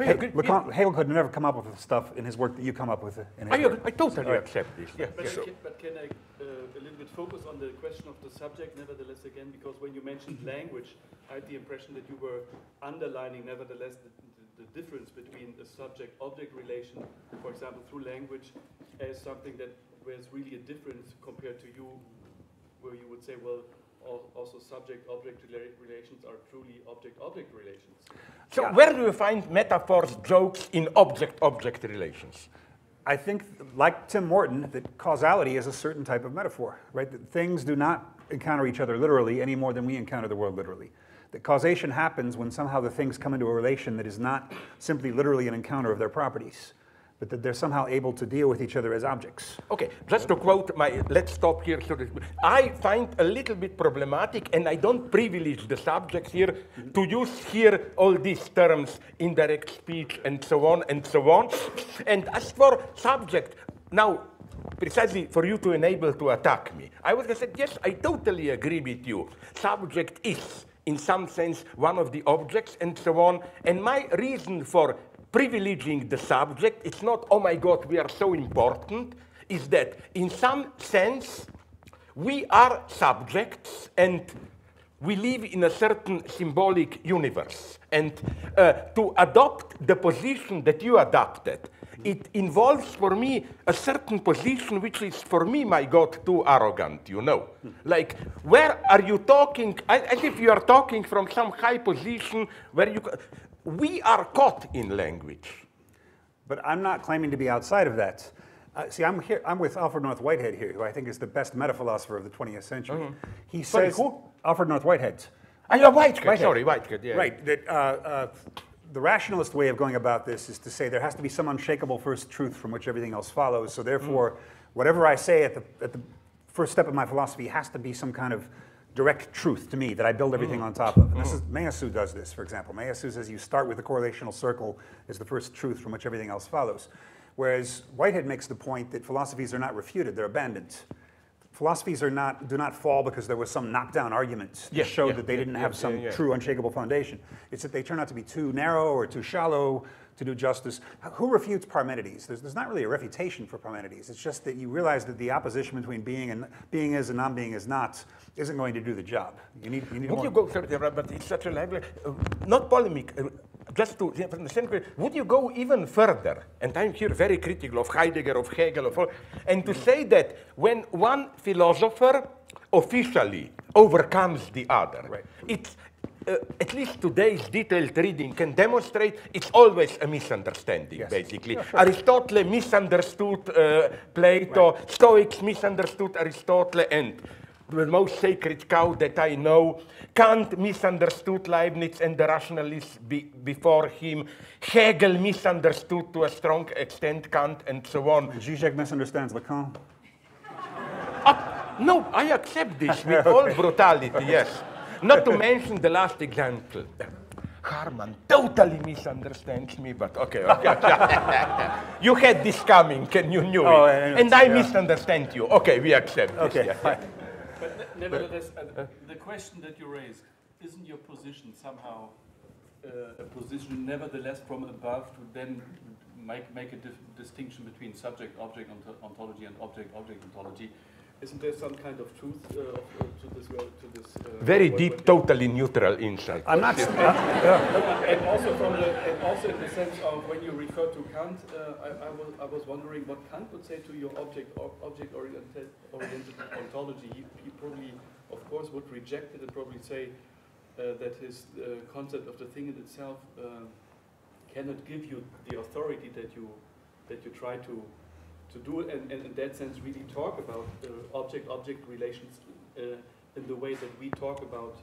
Hegel could never come up with stuff in his work that you come up with. I totally accept this. Yeah. But can I a little bit focus on the question of the subject, nevertheless, again, because when you mentioned language, I had the impression that you were underlining, nevertheless, the difference between the subject-object relation, for example, through language, as something that was really a difference compared to you, where you would say, well, also subject-object relations are truly object-object relations. So where do you find metaphors, jokes in object-object relations? I think, like Tim Morton, that causality is a certain type of metaphor, right? That things do not encounter each other literally any more than we encounter the world literally. That causation happens when somehow the things come into a relation that is not simply literally an encounter of their properties, but that they're somehow able to deal with each other as objects. Okay, just to quote my, let's stop here. So I find a little bit problematic, and I don't privilege the subject here, to use here all these terms, indirect speech, and so on, and so on. And as for subject, now, precisely for you to enable to attack me, I would have said, yes, I totally agree with you. Subject is, in some sense, one of the objects, and so on. And my reason for privileging the subject, it's not, oh my God, we are so important, is that in some sense, we are subjects, and we live in a certain symbolic universe. And to adopt the position that you adopted, it involves for me a certain position which is for me, my God, too arrogant, you know. Like, where are you talking, as if you are talking from some high position where you, we are caught in language. But I'm not claiming to be outside of that. See, I'm with Alfred North Whitehead here, who I think is the best metaphilosopher of the 20th century. He says, Alfred North Whitehead. Whitehead, yeah. Right, that, the rationalist way of going about this is to say there has to be some unshakable first truth from which everything else follows. So therefore, whatever I say at the first step of my philosophy has to be some kind of direct truth to me that I build everything on top of. And this is, Meillassoux does this, for example. Meillassoux says you start with the correlational circle as the first truth from which everything else follows. Whereas Whitehead makes the point that philosophies are not refuted, they're abandoned. Philosophies are not, do not fall because there was some knockdown argument that showed that they didn't have some true unshakable foundation. It's that they turn out to be too narrow or too shallow, to do justice. Who refutes Parmenides? There's not really a refutation for Parmenides. It's just that you realize that the opposition between being is and non-being is not isn't going to do the job. You need more. Would you go, sorry, but it's such a library, not polemic, just to understand, would you go even further? And I'm here very critical of Heidegger, of Hegel, of all, and to say that when one philosopher officially overcomes the other, right. It's, at least today's detailed reading can demonstrate it's always a misunderstanding, yes. Basically. Yeah, sure. Aristotle misunderstood Plato, right. Stoics misunderstood Aristotle, and the most sacred cow that I know. Kant misunderstood Leibniz and the rationalists before him. Hegel misunderstood to a strong extent Kant and so on. Žižek misunderstands Lacan. No, I accept this with okay. All brutality, yes. Not to mention the last example. Harman totally misunderstands me, but okay. You had this coming, you knew it. And I misunderstand you. Okay, we accept this. Yeah. But nevertheless, the question that you raised, isn't your position somehow a position nevertheless from above to then make a distinction between subject-object ontology and object-object ontology? Isn't there some kind of truth to this? Very deep, totally neutral insight. I'm not. And also in the sense of when you refer to Kant, I was wondering what Kant would say to your object-oriented ontology. He probably, of course, would reject it and probably say that his concept of the thing in itself cannot give you the authority that you try to. Do and in that sense really talk about object-object relations in the way that we talk about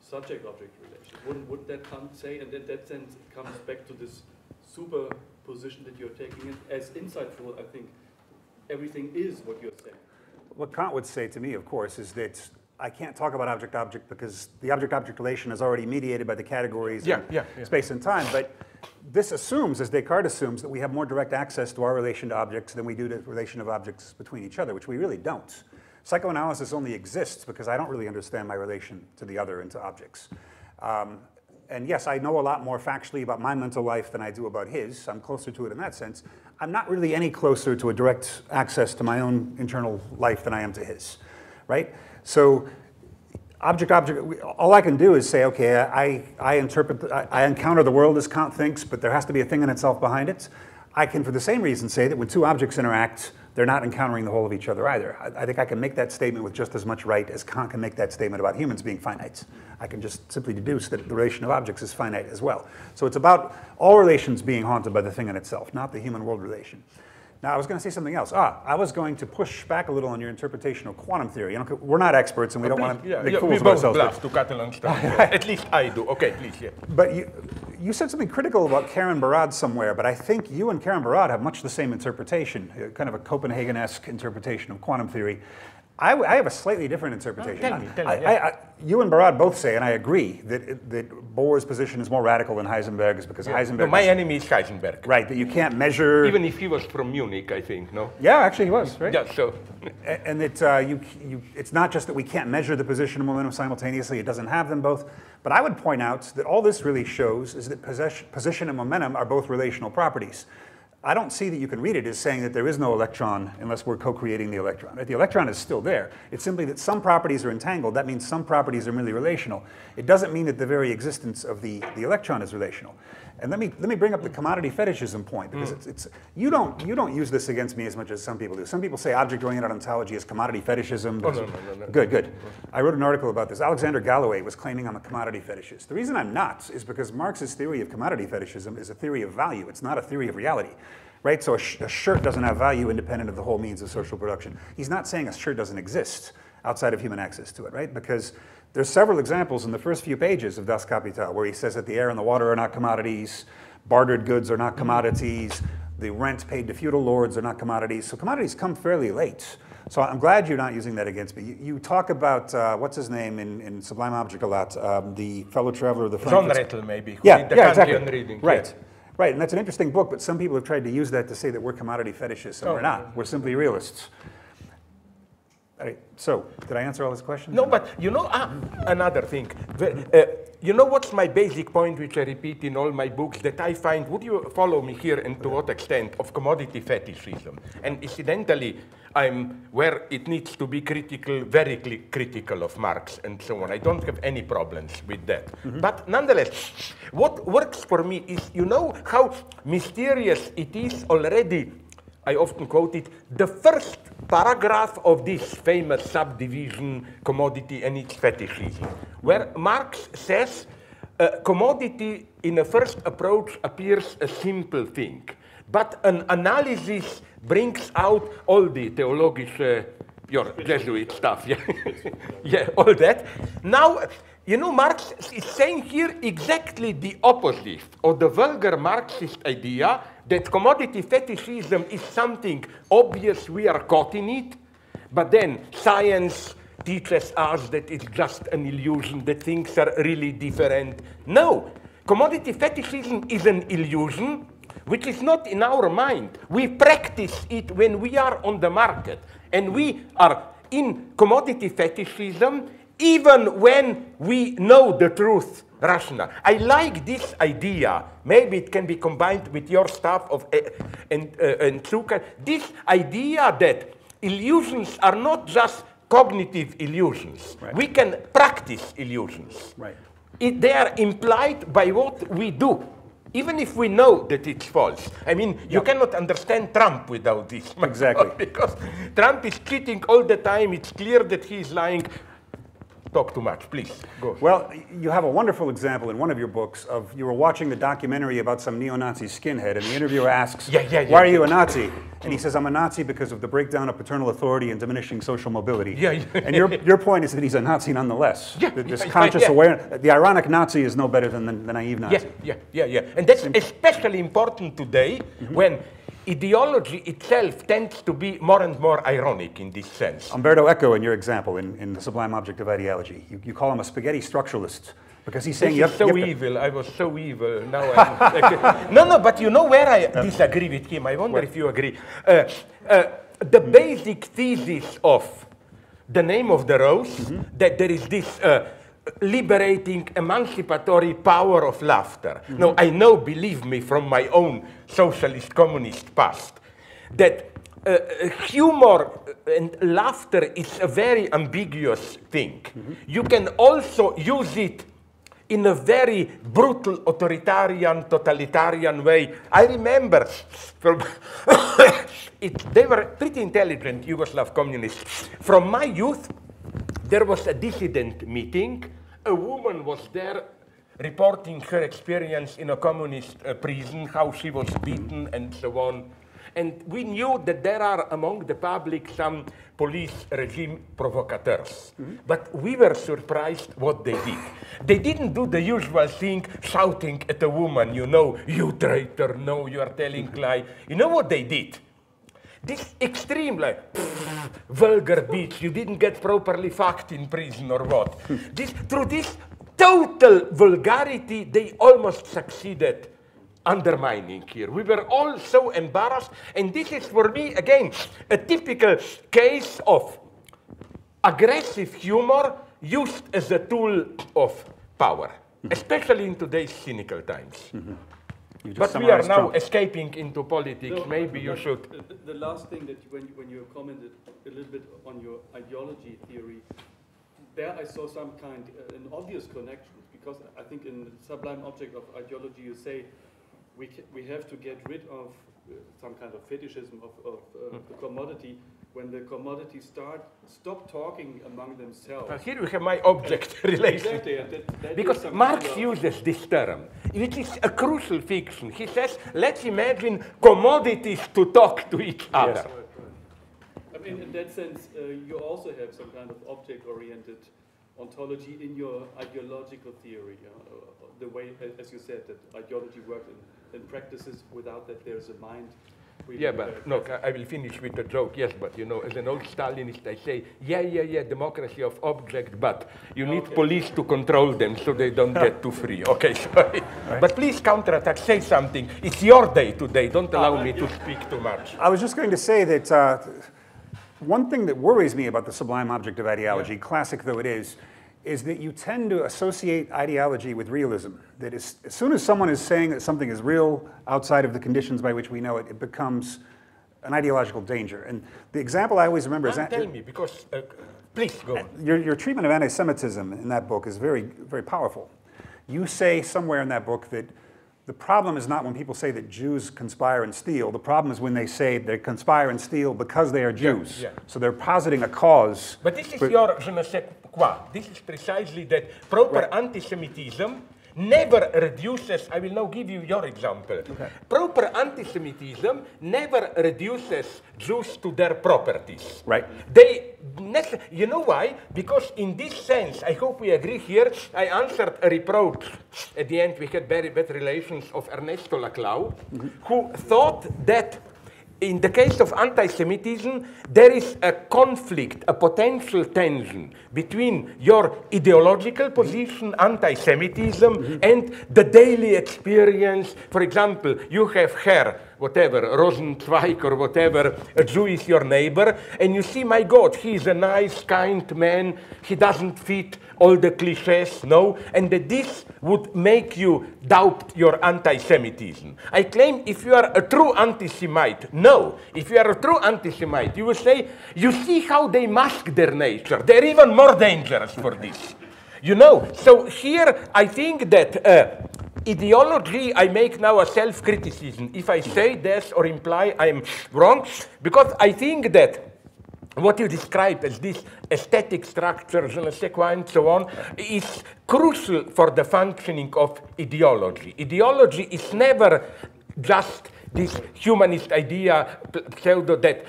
subject-object relations. Would that come say? And in that sense, it comes back to this superposition that you're taking it as insightful. I think everything is what you're saying. What Kant would say to me, of course, is that I can't talk about object-object because the object-object relation is already mediated by the categories in space and time. But this assumes, as Descartes assumes, that we have more direct access to our relation to objects than we do to the relation of objects between each other, which we really don't. Psychoanalysis only exists because I don't really understand my relation to the other and to objects. And yes, I know a lot more factually about my mental life than I do about his. I'm closer to it in that sense. I'm not really any closer to a direct access to my own internal life than I am to his, right? So. Object-object, all I can do is say, okay, I encounter the world as Kant thinks, but there has to be a thing in itself behind it. I can, for the same reason, say that when two objects interact, they're not encountering the whole of each other either. I think I can make that statement with just as much right as Kant can make that statement about humans being finite. I can just simply deduce that the relation of objects is finite as well. So it's about all relations being haunted by the thing in itself, not the human-world relation. Now, I was going to say something else. I was going to push back a little on your interpretation of quantum theory. You know, we're not experts, and we don't want to make fools of ourselves. We both bluff to Catalan stuff. At least I do. Okay, please, yeah. But you said something critical about Karen Barad somewhere, but I think you and Karen Barad have much the same interpretation, kind of a Copenhagen-esque interpretation of quantum theory. I have a slightly different interpretation. Tell me. You and Barad both say, and I agree, that Bohr's position is more radical than Heisenberg's because Heisenberg. No, my enemy is Heisenberg. Right, that you can't measure. Even if he was from Munich, I think, no? Yeah, actually he was, right? Yeah, so. And that it's not just that we can't measure the position and momentum simultaneously, it doesn't have them both. But I would point out that all this really shows is that position and momentum are both relational properties. I don't see that you can read it as saying that there is no electron unless we're co-creating the electron. Right? The electron is still there. It's simply that some properties are entangled. That means some properties are merely relational. It doesn't mean that the very existence of the electron is relational. And let me bring up the commodity fetishism point because it's you don't use this against me as much as some people do. Some people say object-oriented ontology is commodity fetishism. Oh, no. Good. I wrote an article about this. Alexander Galloway was claiming I'm a commodity fetishist. The reason I'm not is because Marx's theory of commodity fetishism is a theory of value. It's not a theory of reality. Right? So a shirt doesn't have value independent of the whole means of social production. He's not saying a shirt doesn't exist outside of human access to it, right? Because there's several examples in the first few pages of Das Kapital where he says that the air and the water are not commodities, bartered goods are not commodities, the rent paid to feudal lords are not commodities. So commodities come fairly late. So I'm glad you're not using that against me. You talk about, what's his name in Sublime Object a lot, the fellow traveler of the Frank. John Rettel, maybe, who did the Kantian reading. Right. Yeah. Right, and that's an interesting book, but some people have tried to use that to say that we're commodity fetishists, and we're not. We're simply realists. All right, so, did I answer all his questions? No, but you know, another thing. You know what's my basic point, which I repeat in all my books, that I find, would you follow me here, and to what extent, of commodity fetishism. And incidentally, I'm, where it needs to be critical, very critical of Marx and so on. I don't have any problems with that. Mm-hmm. But nonetheless, what works for me is, you know how mysterious it is already, I often quote it, the first paragraph of this famous subdivision, commodity and its fetishism, where Marx says, commodity in a first approach appears a simple thing, but an analysis brings out all the theologische, your Jesuit stuff, yeah. Yeah, all that. Now, you know, Marx is saying here exactly the opposite of the vulgar Marxist idea that commodity fetishism is something obvious, we are caught in it, but then science teaches us that it's just an illusion, that things are really different. No, commodity fetishism is an illusion which is not in our mind. We practice it when we are on the market, and we are in commodity fetishism even when we know the truth. Rational. I like this idea. Maybe it can be combined with your stuff of and Zucker. This idea that illusions are not just cognitive illusions. Right. We can practice illusions. Right. They are implied by what we do, even if we know that it's false. I mean, you cannot understand Trump without this. Exactly. Because Trump is cheating all the time. It's clear that he is lying. Talk too much, please. Go. Well, you have a wonderful example in one of your books of you were watching the documentary about some neo-Nazi skinhead, and the interviewer asks, why are you a Nazi? And he says, I'm a Nazi because of the breakdown of paternal authority and diminishing social mobility. Yeah, yeah. And your point is that he's a Nazi nonetheless. Yeah, this conscious awareness. The ironic Nazi is no better than the naive Nazi. And that's especially important today when ideology itself tends to be more and more ironic in this sense. Umberto Eco, in your example, in The Sublime Object of Ideology, you call him a spaghetti structuralist because he's saying... I was so evil. Now I'm... Okay. No, but you know where I disagree with him? I wonder if you agree. The basic thesis of The Name of the Rose, that there is this... liberating, emancipatory power of laughter. No, I know, believe me, from my own socialist communist past, that humor and laughter is a very ambiguous thing. You can also use it in a very brutal, authoritarian, totalitarian way. I remember from they were pretty intelligent Yugoslav communists. From my youth, there was a dissident meeting. A woman was there reporting her experience in a communist prison, how she was beaten and so on. And we knew that there are among the public some police regime provocateurs. But we were surprised what they did. They didn't do the usual thing, shouting at a woman, you know, you traitor, no, you are telling lie. You know what they did? This extreme, like, vulgar bitch, you didn't get properly fucked in prison or what. Through this total vulgarity, they almost succeeded undermining here. We were all so embarrassed. And this is, for me, again, a typical case of aggressive humor used as a tool of power, especially in today's cynical times. But we are now escaping into politics. No, maybe you should. The last thing that when you commented a little bit on your ideology theory, there I saw some kind an obvious connection, because I think in the Sublime Object of Ideology you say we have to get rid of some kind of fetishism of the commodity. When the commodities stop talking among themselves. Here we have my object relation. Exactly, because Marx uses this term, which is a crucial fiction. He says, let's imagine commodities to talk to each other. Yes. Right. I mean, in that sense, you also have some kind of object-oriented ontology in your ideological theory. You know, the way, as you said, that ideology works in practices without that there's a mind. Yeah, but no, I will finish with a joke, yes, but you know, as an old Stalinist, I say, democracy of object, but you need police to control them so they don't get too free. Okay, sorry. Right. But please counterattack, say something. It's your day today, don't allow me to speak too much. I was just going to say that one thing that worries me about the Sublime Object of Ideology, classic though it is, is that you tend to associate ideology with realism. That is, as soon as someone is saying that something is real outside of the conditions by which we know it, it becomes an ideological danger. And the example I always remember is... Tell me, because... please, go on. Your treatment of anti-Semitism in that book is very, very powerful. You say somewhere in that book that the problem is not when people say that Jews conspire and steal. The problem is when they say they conspire and steal because they are Jews. Yeah, yeah. So they're positing a cause. But this is your je ne sais quoi. This is precisely that proper anti-Semitism never reduces, I will now give you your example. Okay. Proper anti-Semitism never reduces Jews to their properties. Right. They, you know why? Because in this sense, I hope we agree here, I answered a reproach. At the end we had very bad relations of Ernesto Laclau, who thought that in the case of anti-Semitism, there is a conflict, a potential tension between your ideological position, anti-Semitism, and the daily experience. For example, you have hair, whatever, Rosenzweig or whatever, a Jew is your neighbor, and you see, my God, he is a nice, kind man, he doesn't fit all the clichés, no? And that this would make you doubt your anti-Semitism. I claim if you are a true anti-Semite, no. If you are a true anti-Semite, you will say, you see how they mask their nature. They're even more dangerous for this. You know, so here I think that ideology, I make now a self-criticism. If I say this or imply I'm wrong, because I think that what you describe as this aesthetic structure, je ne sais quoi, and so on, is crucial for the functioning of ideology. Ideology is never just this humanist idea, pseudo, that,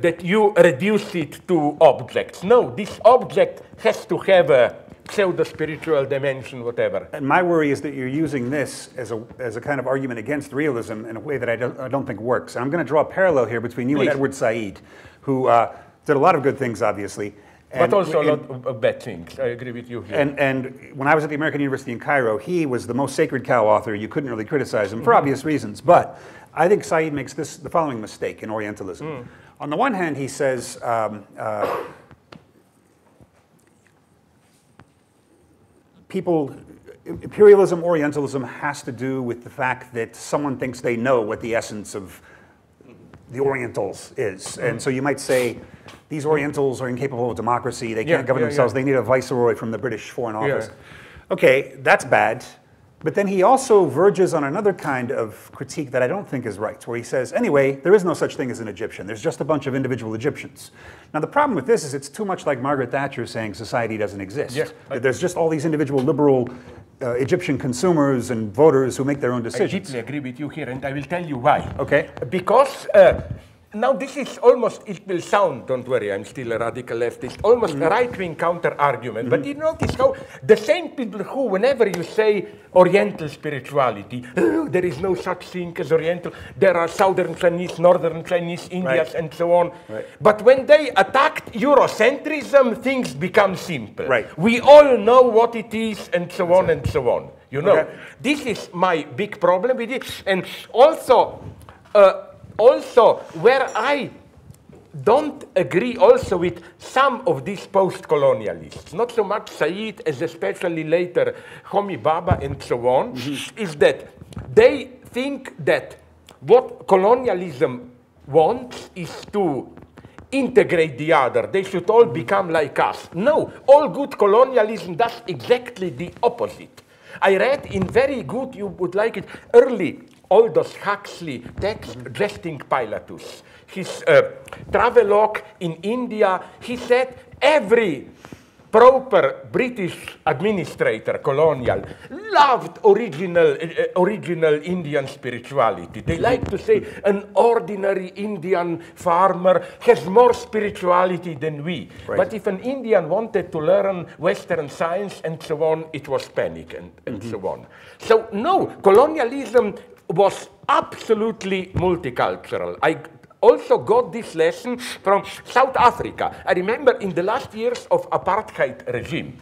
that you reduce it to objects. No, this object has to have a pseudo-spiritual dimension, whatever. And my worry is that you're using this as a kind of argument against realism in a way that I don't think works. And I'm going to draw a parallel here between you and Edward Said, who did a lot of good things, obviously. And, but also a lot of bad things. I agree with you here. And when I was at the American University in Cairo, he was the most sacred cow author. You couldn't really criticize him for obvious reasons. But I think Said makes this, the following mistake in Orientalism. On the one hand, he says, imperialism, Orientalism has to do with the fact that someone thinks they know what the essence of the Orientals is. And so you might say, these Orientals are incapable of democracy, they can't govern themselves, they need a viceroy from the British Foreign Office. Okay, that's bad. But then he also verges on another kind of critique that I don't think is right, where he says, anyway, there is no such thing as an Egyptian. There's just a bunch of individual Egyptians. Now, the problem with this is it's too much like Margaret Thatcher saying society doesn't exist. That there's just all these individual liberal Egyptian consumers and voters who make their own decisions. I deeply agree with you here, and I will tell you why. Okay. Because... now this is almost, it will sound, don't worry, I'm still a radical leftist, almost a right-wing counter-argument. But you notice how the same people who, whenever you say Oriental spirituality, oh, there is no such thing as Oriental, there are Southern Chinese, Northern Chinese, Indians, and so on. But when they attacked Eurocentrism, things become simple. We all know what it is, and so on and so on. You know, this is my big problem with it. And also, also, where I don't agree also with some of these post-colonialists, not so much Said as especially later Homi Baba and so on, is that they think that what colonialism wants is to integrate the other. They should all become like us. No, all good colonialism does exactly the opposite. I read in very good, you would like it, early Aldous Huxley text, Jesting Pilatus, his travelogue in India. He said every proper British administrator, colonial, loved original Indian spirituality. They like to say an ordinary Indian farmer has more spirituality than we. But if an Indian wanted to learn Western science and so on, it was panic and so on. So no, colonialism was absolutely multicultural. I also got this lesson from South Africa. I remember in the last years of apartheid regime,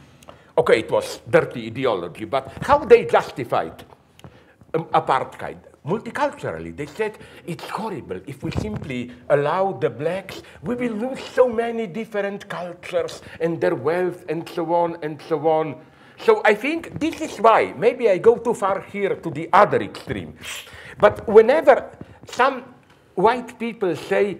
okay, it was dirty ideology, but how they justified apartheid. multiculturally. They said, it's horrible. If we simply allow the blacks, we will lose so many different cultures and their wealth and so on and so on. So I think this is why, maybe I go too far here to the other extreme, but whenever some white people say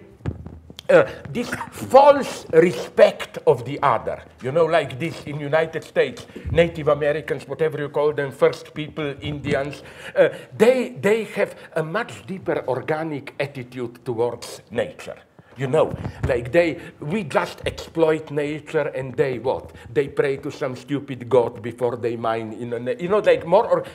this false respect of the other, you know, like this in United States, Native Americans, whatever you call them, first people, Indians, they have a much deeper organic attitude towards nature. You know, like we just exploit nature and they what? They pray to some stupid god before they mine, you know, like more or...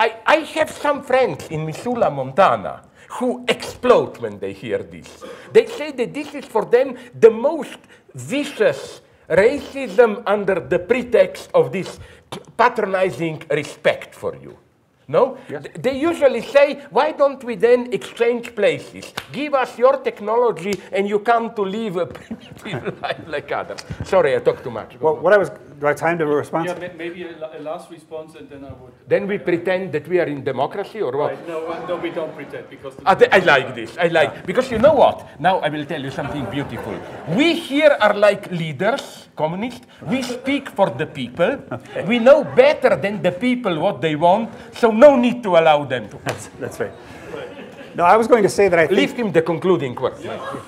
I have some friends in Missoula, Montana, who explode when they hear this. They say that this is for them the most vicious racism under the pretext of this patronizing respect for you. No? Yes. They usually say, why don't we then exchange places? Give us your technology and you come to live a primitive life like others. Sorry, I talked too much. Well, what I was, do I have time to respond? Yeah, maybe a last response and then I would... Then we pretend that we are in democracy or what? Right. No, we don't pretend because... I like this, because you know what? Now I will tell you something beautiful. We here are like leaders, communists. We speak for the people. Okay. We know better than the people what they want, so no need to allow them to. That's right. No, I was going to say that I think... Leave him the concluding words. Yeah.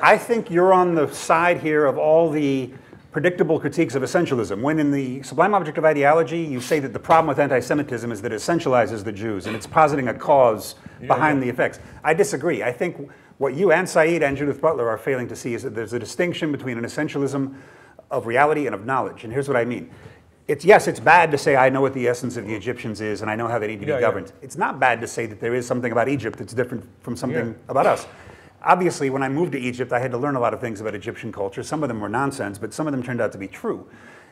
I think you're on the side here of all the predictable critiques of essentialism. When in the Sublime Object of Ideology, you say that the problem with anti-Semitism is that it essentializes the Jews, and it's positing a cause behind the effects. I disagree. I think what you and Said and Judith Butler are failing to see is that there's a distinction between an essentialism of reality and of knowledge, and here's what I mean. Yes, it's bad to say, I know what the essence of the Egyptians is, and I know how they need to be governed. It's not bad to say that there is something about Egypt that's different from something about us. Obviously, when I moved to Egypt, I had to learn a lot of things about Egyptian culture. Some of them were nonsense, but some of them turned out to be true.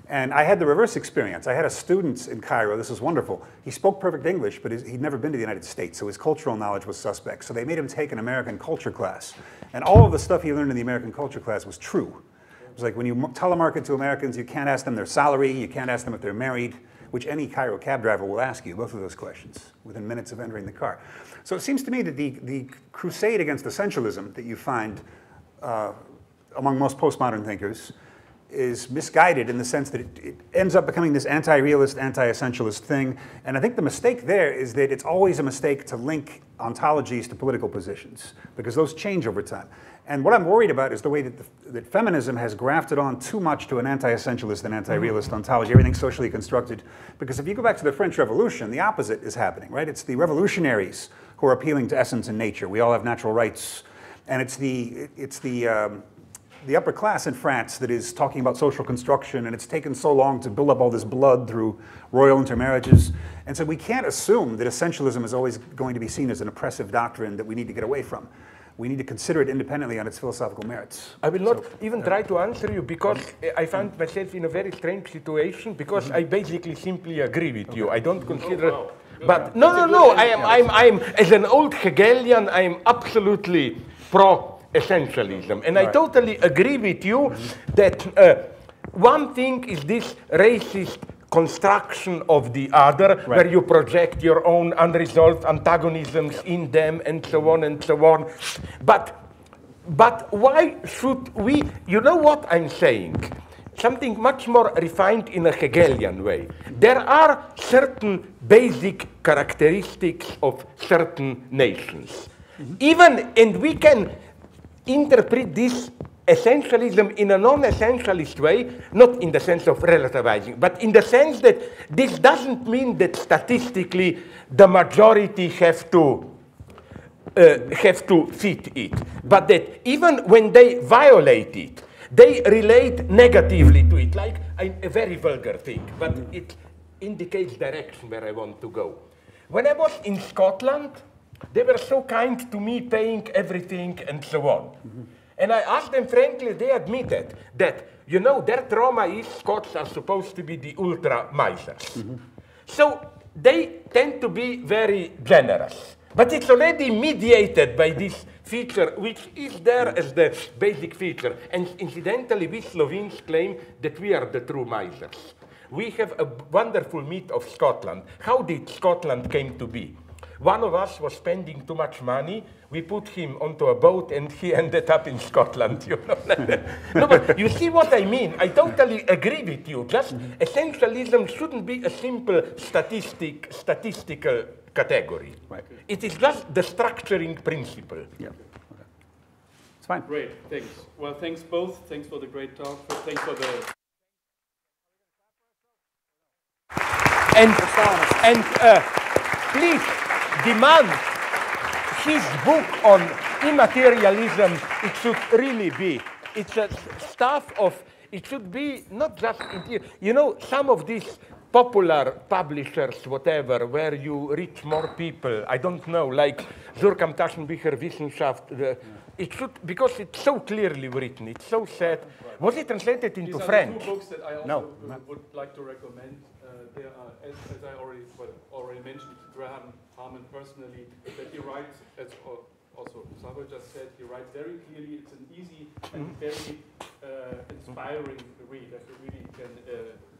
And I had the reverse experience. I had a student in Cairo, this was wonderful. He spoke perfect English, but he'd never been to the United States, so his cultural knowledge was suspect. So they made him take an American culture class. And all of the stuff he learned in the American culture class was true. It's like when you telemarket to Americans, you can't ask them their salary, you can't ask them if they're married, which any Cairo cab driver will ask you, both of those questions, within minutes of entering the car. So it seems to me that the crusade against essentialism that you find among most postmodern thinkers is misguided in the sense that it ends up becoming this anti-realist, anti-essentialist thing. And I think the mistake there is that it's always a mistake to link ontologies to political positions, because those change over time. And what I'm worried about is the way that, that feminism has grafted on too much to an anti-essentialist and anti-realist ontology, everything's socially constructed. Because if you go back to the French Revolution, the opposite is happening, right? It's the revolutionaries who are appealing to essence and nature. We all have natural rights. And it's the upper class in France that is talking about social construction, and it's taken so long to build up all this blood through royal intermarriages. And so we can't assume that essentialism is always going to be seen as an oppressive doctrine that we need to get away from. We need to consider it independently on its philosophical merits. I will not even try to answer you, because I found myself in a very strange situation, because I basically simply agree with you. I don't consider... Oh, wow. But no, I'm as an old Hegelian, I'm absolutely pro-essentialism. And I totally agree with you that one thing is this racist construction of the other, where you project your own unresolved antagonisms in them, and so on and so on. But why should we, you know what I'm saying? Something much more refined in a Hegelian way. There are certain basic characteristics of certain nations. Even, and we can interpret this essentialism in a non-essentialist way, not in the sense of relativizing, but in the sense that this doesn't mean that statistically the majority have to fit it, but that even when they violate it, they relate negatively to it, like a very vulgar thing, but it indicates direction where I want to go. When I was in Scotland, they were so kind to me, paying everything and so on. And I asked them frankly, they admitted that, you know, their trauma is Scots are supposed to be the ultra misers. So they tend to be very generous. But it's already mediated by this feature, which is there as the basic feature. And incidentally, we Slovenes claim that we are the true misers. We have a wonderful myth of Scotland. How did Scotland came to be? One of us was spending too much money. We put him onto a boat, and he ended up in Scotland. You know? No, but you see what I mean. I totally agree with you. Just essentialism shouldn't be a simple statistical category. Right. It is just the structuring principle. Yeah. Okay. It's fine. Great. Thanks. Well, thanks both. Thanks for the great talk. Thanks for the. And please demand his book on immaterialism. It should really be. It's a stuff of, it should be not just, you know, some of these popular publishers, whatever, where you reach more people, I don't know, like Zur kam Taschenbücher Wissenschaft, it should, because it's so clearly written, it's so sad. Right. Was it translated into French? These are the two books that I also would like to recommend. There are, as I already mentioned, Graham Harman personally, that he writes, as also Slavoj just said, he writes very clearly. It's an easy and very inspiring read. I really can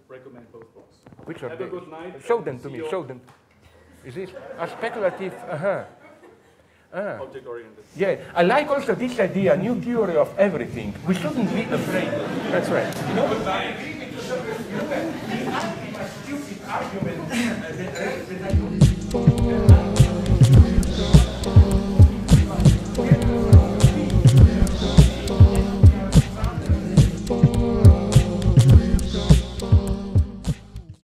recommend both books. Which are they? Good night. Show them to me. Show them. Is this a speculative? Object-oriented. Yeah, I like also this idea, a new theory of everything. We shouldn't be afraid. That's right. No, but I agree with you. Stupid argument.